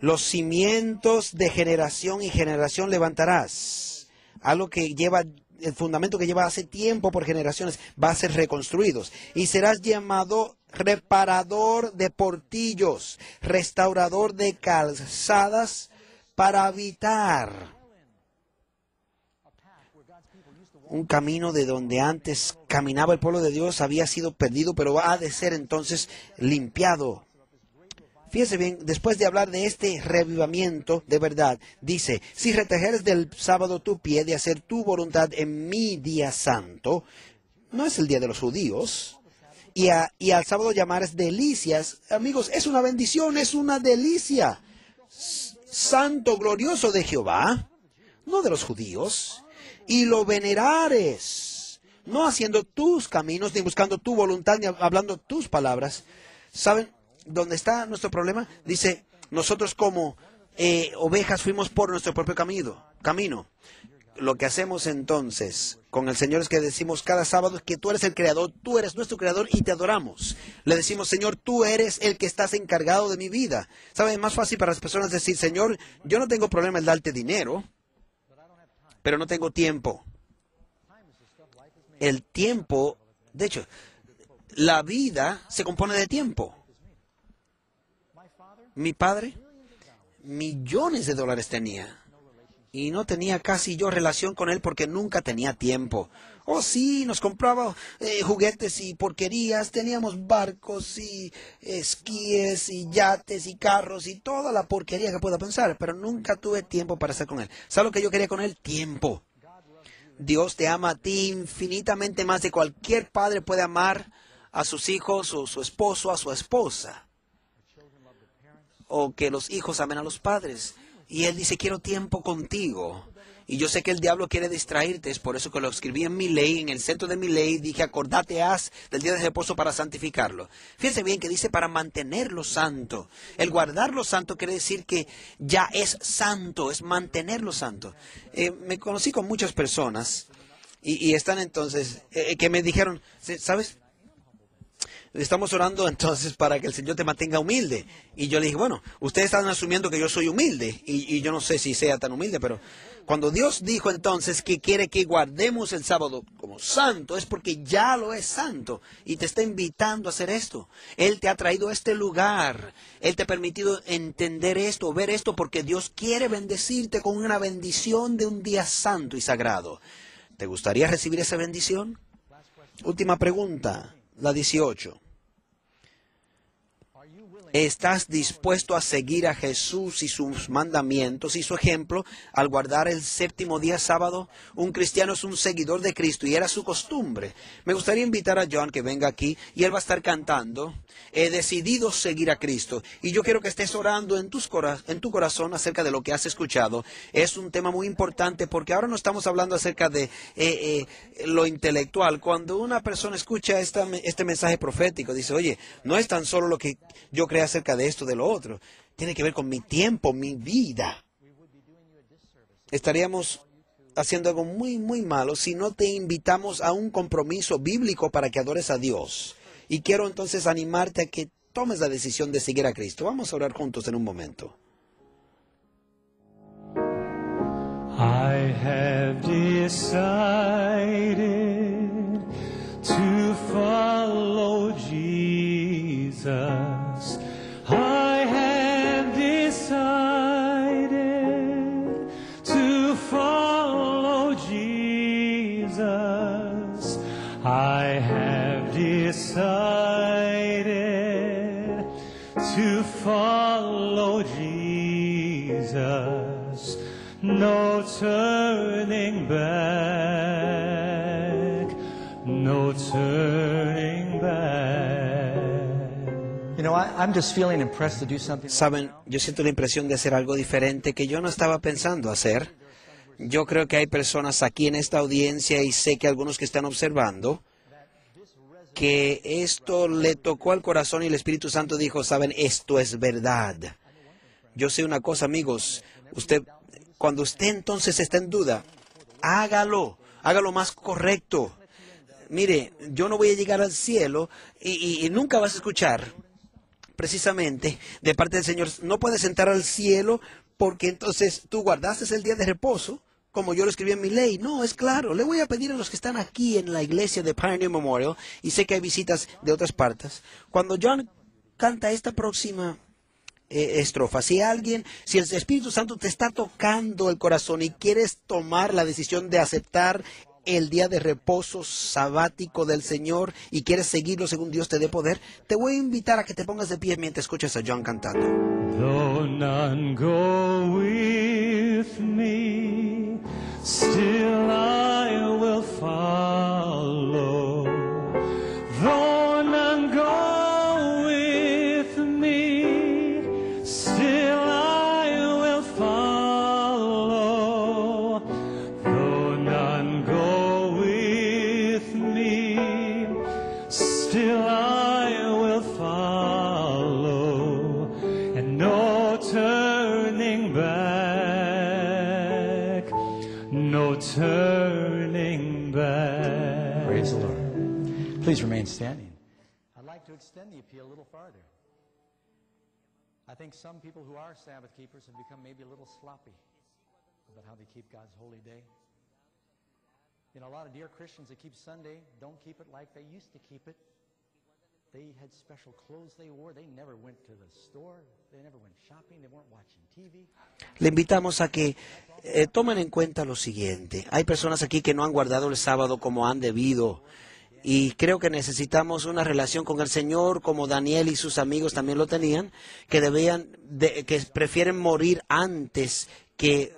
Los cimientos de generación y generación levantarás. Algo que lleva, el fundamento que lleva hace tiempo por generaciones, va a ser reconstruidos. Y serás llamado reparador de portillos, restaurador de calzadas para habitar. Un camino de donde antes caminaba el pueblo de Dios había sido perdido, pero ha de ser entonces limpiado. Fíjese bien, después de hablar de este reavivamiento de verdad, dice, si retejeres del sábado tu pie de hacer tu voluntad en mi día santo, no es el día de los judíos, y, a, y al sábado llamar es delicias. Amigos, es una bendición, es una delicia. Santo glorioso de Jehová, no de los judíos, y lo venerares, no haciendo tus caminos, ni buscando tu voluntad, ni hablando tus palabras. ¿Saben dónde está nuestro problema? Dice, nosotros como eh, ovejas fuimos por nuestro propio camino. camino. Lo que hacemos entonces con el Señor es que decimos cada sábado que tú eres el Creador, tú eres nuestro Creador y te adoramos. Le decimos, Señor, tú eres el que estás encargado de mi vida. ¿Sabes? Es más fácil para las personas decir, Señor, yo no tengo problema en darte dinero, pero no tengo tiempo. El tiempo, de hecho, la vida se compone de tiempo. Mi padre, millones de dólares tenía. Y no tenía casi yo relación con él porque nunca tenía tiempo. Oh, sí, nos compraba eh, juguetes y porquerías. Teníamos barcos y esquíes y yates y carros y toda la porquería que pueda pensar. Pero nunca tuve tiempo para estar con él. ¿Sabes lo que yo quería con él? Tiempo. Dios te ama a ti infinitamente más de cualquier padre puede amar a sus hijos o su esposo, a su esposa. O que los hijos amen a los padres. Y él dice, quiero tiempo contigo. Y yo sé que el diablo quiere distraerte. Es por eso que lo escribí en mi ley, en el centro de mi ley. Dije, acordate haz del día de reposo para santificarlo. Fíjense bien que dice para mantenerlo santo. El guardarlo santo quiere decir que ya es santo. Es mantenerlo santo. Eh, me conocí con muchas personas. Y, y están entonces, eh, que me dijeron, ¿sabes? Estamos orando entonces para que el Señor te mantenga humilde. Y yo le dije, bueno, ustedes están asumiendo que yo soy humilde. Y, y yo no sé si sea tan humilde, pero cuando Dios dijo entonces que quiere que guardemos el sábado como santo, es porque ya lo es santo. Y te está invitando a hacer esto. Él te ha traído a este lugar. Él te ha permitido entender esto, ver esto, porque Dios quiere bendecirte con una bendición de un día santo y sagrado. ¿Te gustaría recibir esa bendición? Última pregunta. La dieciocho. ¿Estás dispuesto a seguir a Jesús y sus mandamientos y su ejemplo al guardar el séptimo día sábado? Un cristiano es un seguidor de Cristo y era su costumbre. Me gustaría invitar a John que venga aquí y él va a estar cantando. He decidido seguir a Cristo. Y yo quiero que estés orando en, tus cora- en tu corazón acerca de lo que has escuchado. Es un tema muy importante porque ahora no estamos hablando acerca de eh, eh, lo intelectual. Cuando una persona escucha esta, este mensaje profético, dice, oye, no es tan solo lo que yo creo acerca de esto, de lo otro. Tiene que ver con mi tiempo, mi vida. Estaríamos haciendo algo muy, muy malo si no te invitamos a un compromiso bíblico para que adores a Dios. Y quiero entonces animarte a que tomes la decisión de seguir a Cristo. Vamos a orar juntos en un momento. I have decided to follow Jesus. I have decided to follow Jesus. I have decided to follow Jesus. No turning back, no turning back. Saben, yo siento la impresión de hacer algo diferente que yo no estaba pensando hacer. Yo creo que hay personas aquí en esta audiencia y sé que algunos que están observando que esto le tocó al corazón y el Espíritu Santo dijo, saben, esto es verdad. Yo sé una cosa, amigos, usted, cuando usted entonces está en duda, hágalo, hágalo más correcto. Mire, yo no voy a llegar al cielo y, y, y nunca vas a escuchar. Precisamente, de parte del Señor, no puedes entrar al cielo porque entonces tú guardaste el día de reposo, como yo lo escribí en mi ley. No, es claro. Le voy a pedir a los que están aquí en la iglesia de Pioneer Memorial, y sé que hay visitas de otras partes. Cuando John canta esta próxima eh, estrofa, si alguien, si el Espíritu Santo te está tocando el corazón y quieres tomar la decisión de aceptar el día de reposo sabático del Señor y quieres seguirlo según Dios te dé poder, te voy a invitar a que te pongas de pie mientras escuchas a John cantando. Though none go with me, still I will follow. Though none turning back. Praise the Lord. Please remain standing. I'd like to extend the appeal a little farther. I think some people who are Sabbath keepers have become maybe a little sloppy about how they keep God's holy day. You know, a lot of dear Christians that keep Sunday don't keep it like they used to keep it. They had special clothes they wore. They never went to the store. They never went shopping. They weren't watching T V. Le invitamos a que eh, tomen en cuenta lo siguiente. Hay personas aquí que no han guardado el sábado como han debido. Y creo que necesitamos una relación con el Señor, como Daniel y sus amigos también lo tenían, que debían, de, que prefieren morir antes que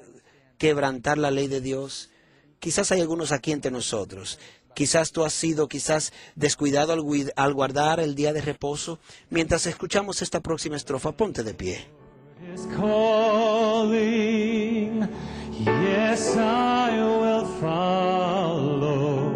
quebrantar la ley de Dios. Quizás hay algunos aquí entre nosotros. Quizás tú has sido, quizás descuidado al, al guardar el día de reposo. Mientras escuchamos esta próxima estrofa, ponte de pie. Yes, I will follow.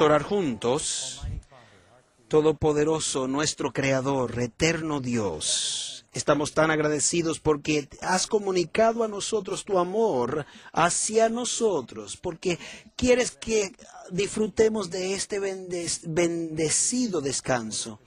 Orar juntos. Todopoderoso, nuestro Creador, eterno Dios, estamos tan agradecidos porque has comunicado a nosotros tu amor hacia nosotros, porque quieres que disfrutemos de este bendecido descanso.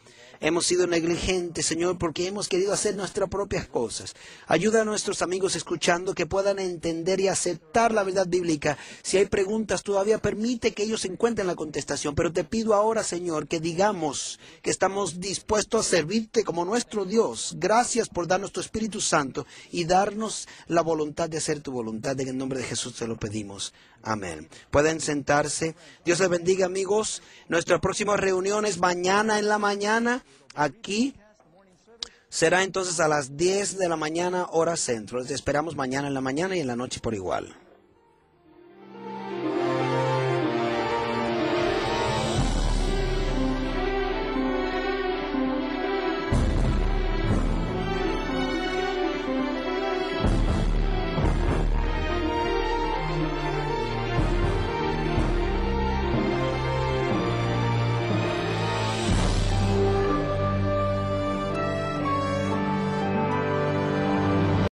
Hemos sido negligentes, Señor, porque hemos querido hacer nuestras propias cosas. Ayuda a nuestros amigos escuchando que puedan entender y aceptar la verdad bíblica. Si hay preguntas, todavía permite que ellos encuentren la contestación. Pero te pido ahora, Señor, que digamos que estamos dispuestos a servirte como nuestro Dios. Gracias por darnos tu Espíritu Santo y darnos la voluntad de hacer tu voluntad. En el nombre de Jesús te lo pedimos. Amén. Pueden sentarse. Dios les bendiga, amigos. Nuestra próxima reunión es mañana en la mañana. Aquí será entonces a las diez de la mañana, hora centro. Les esperamos mañana en la mañana y en la noche por igual.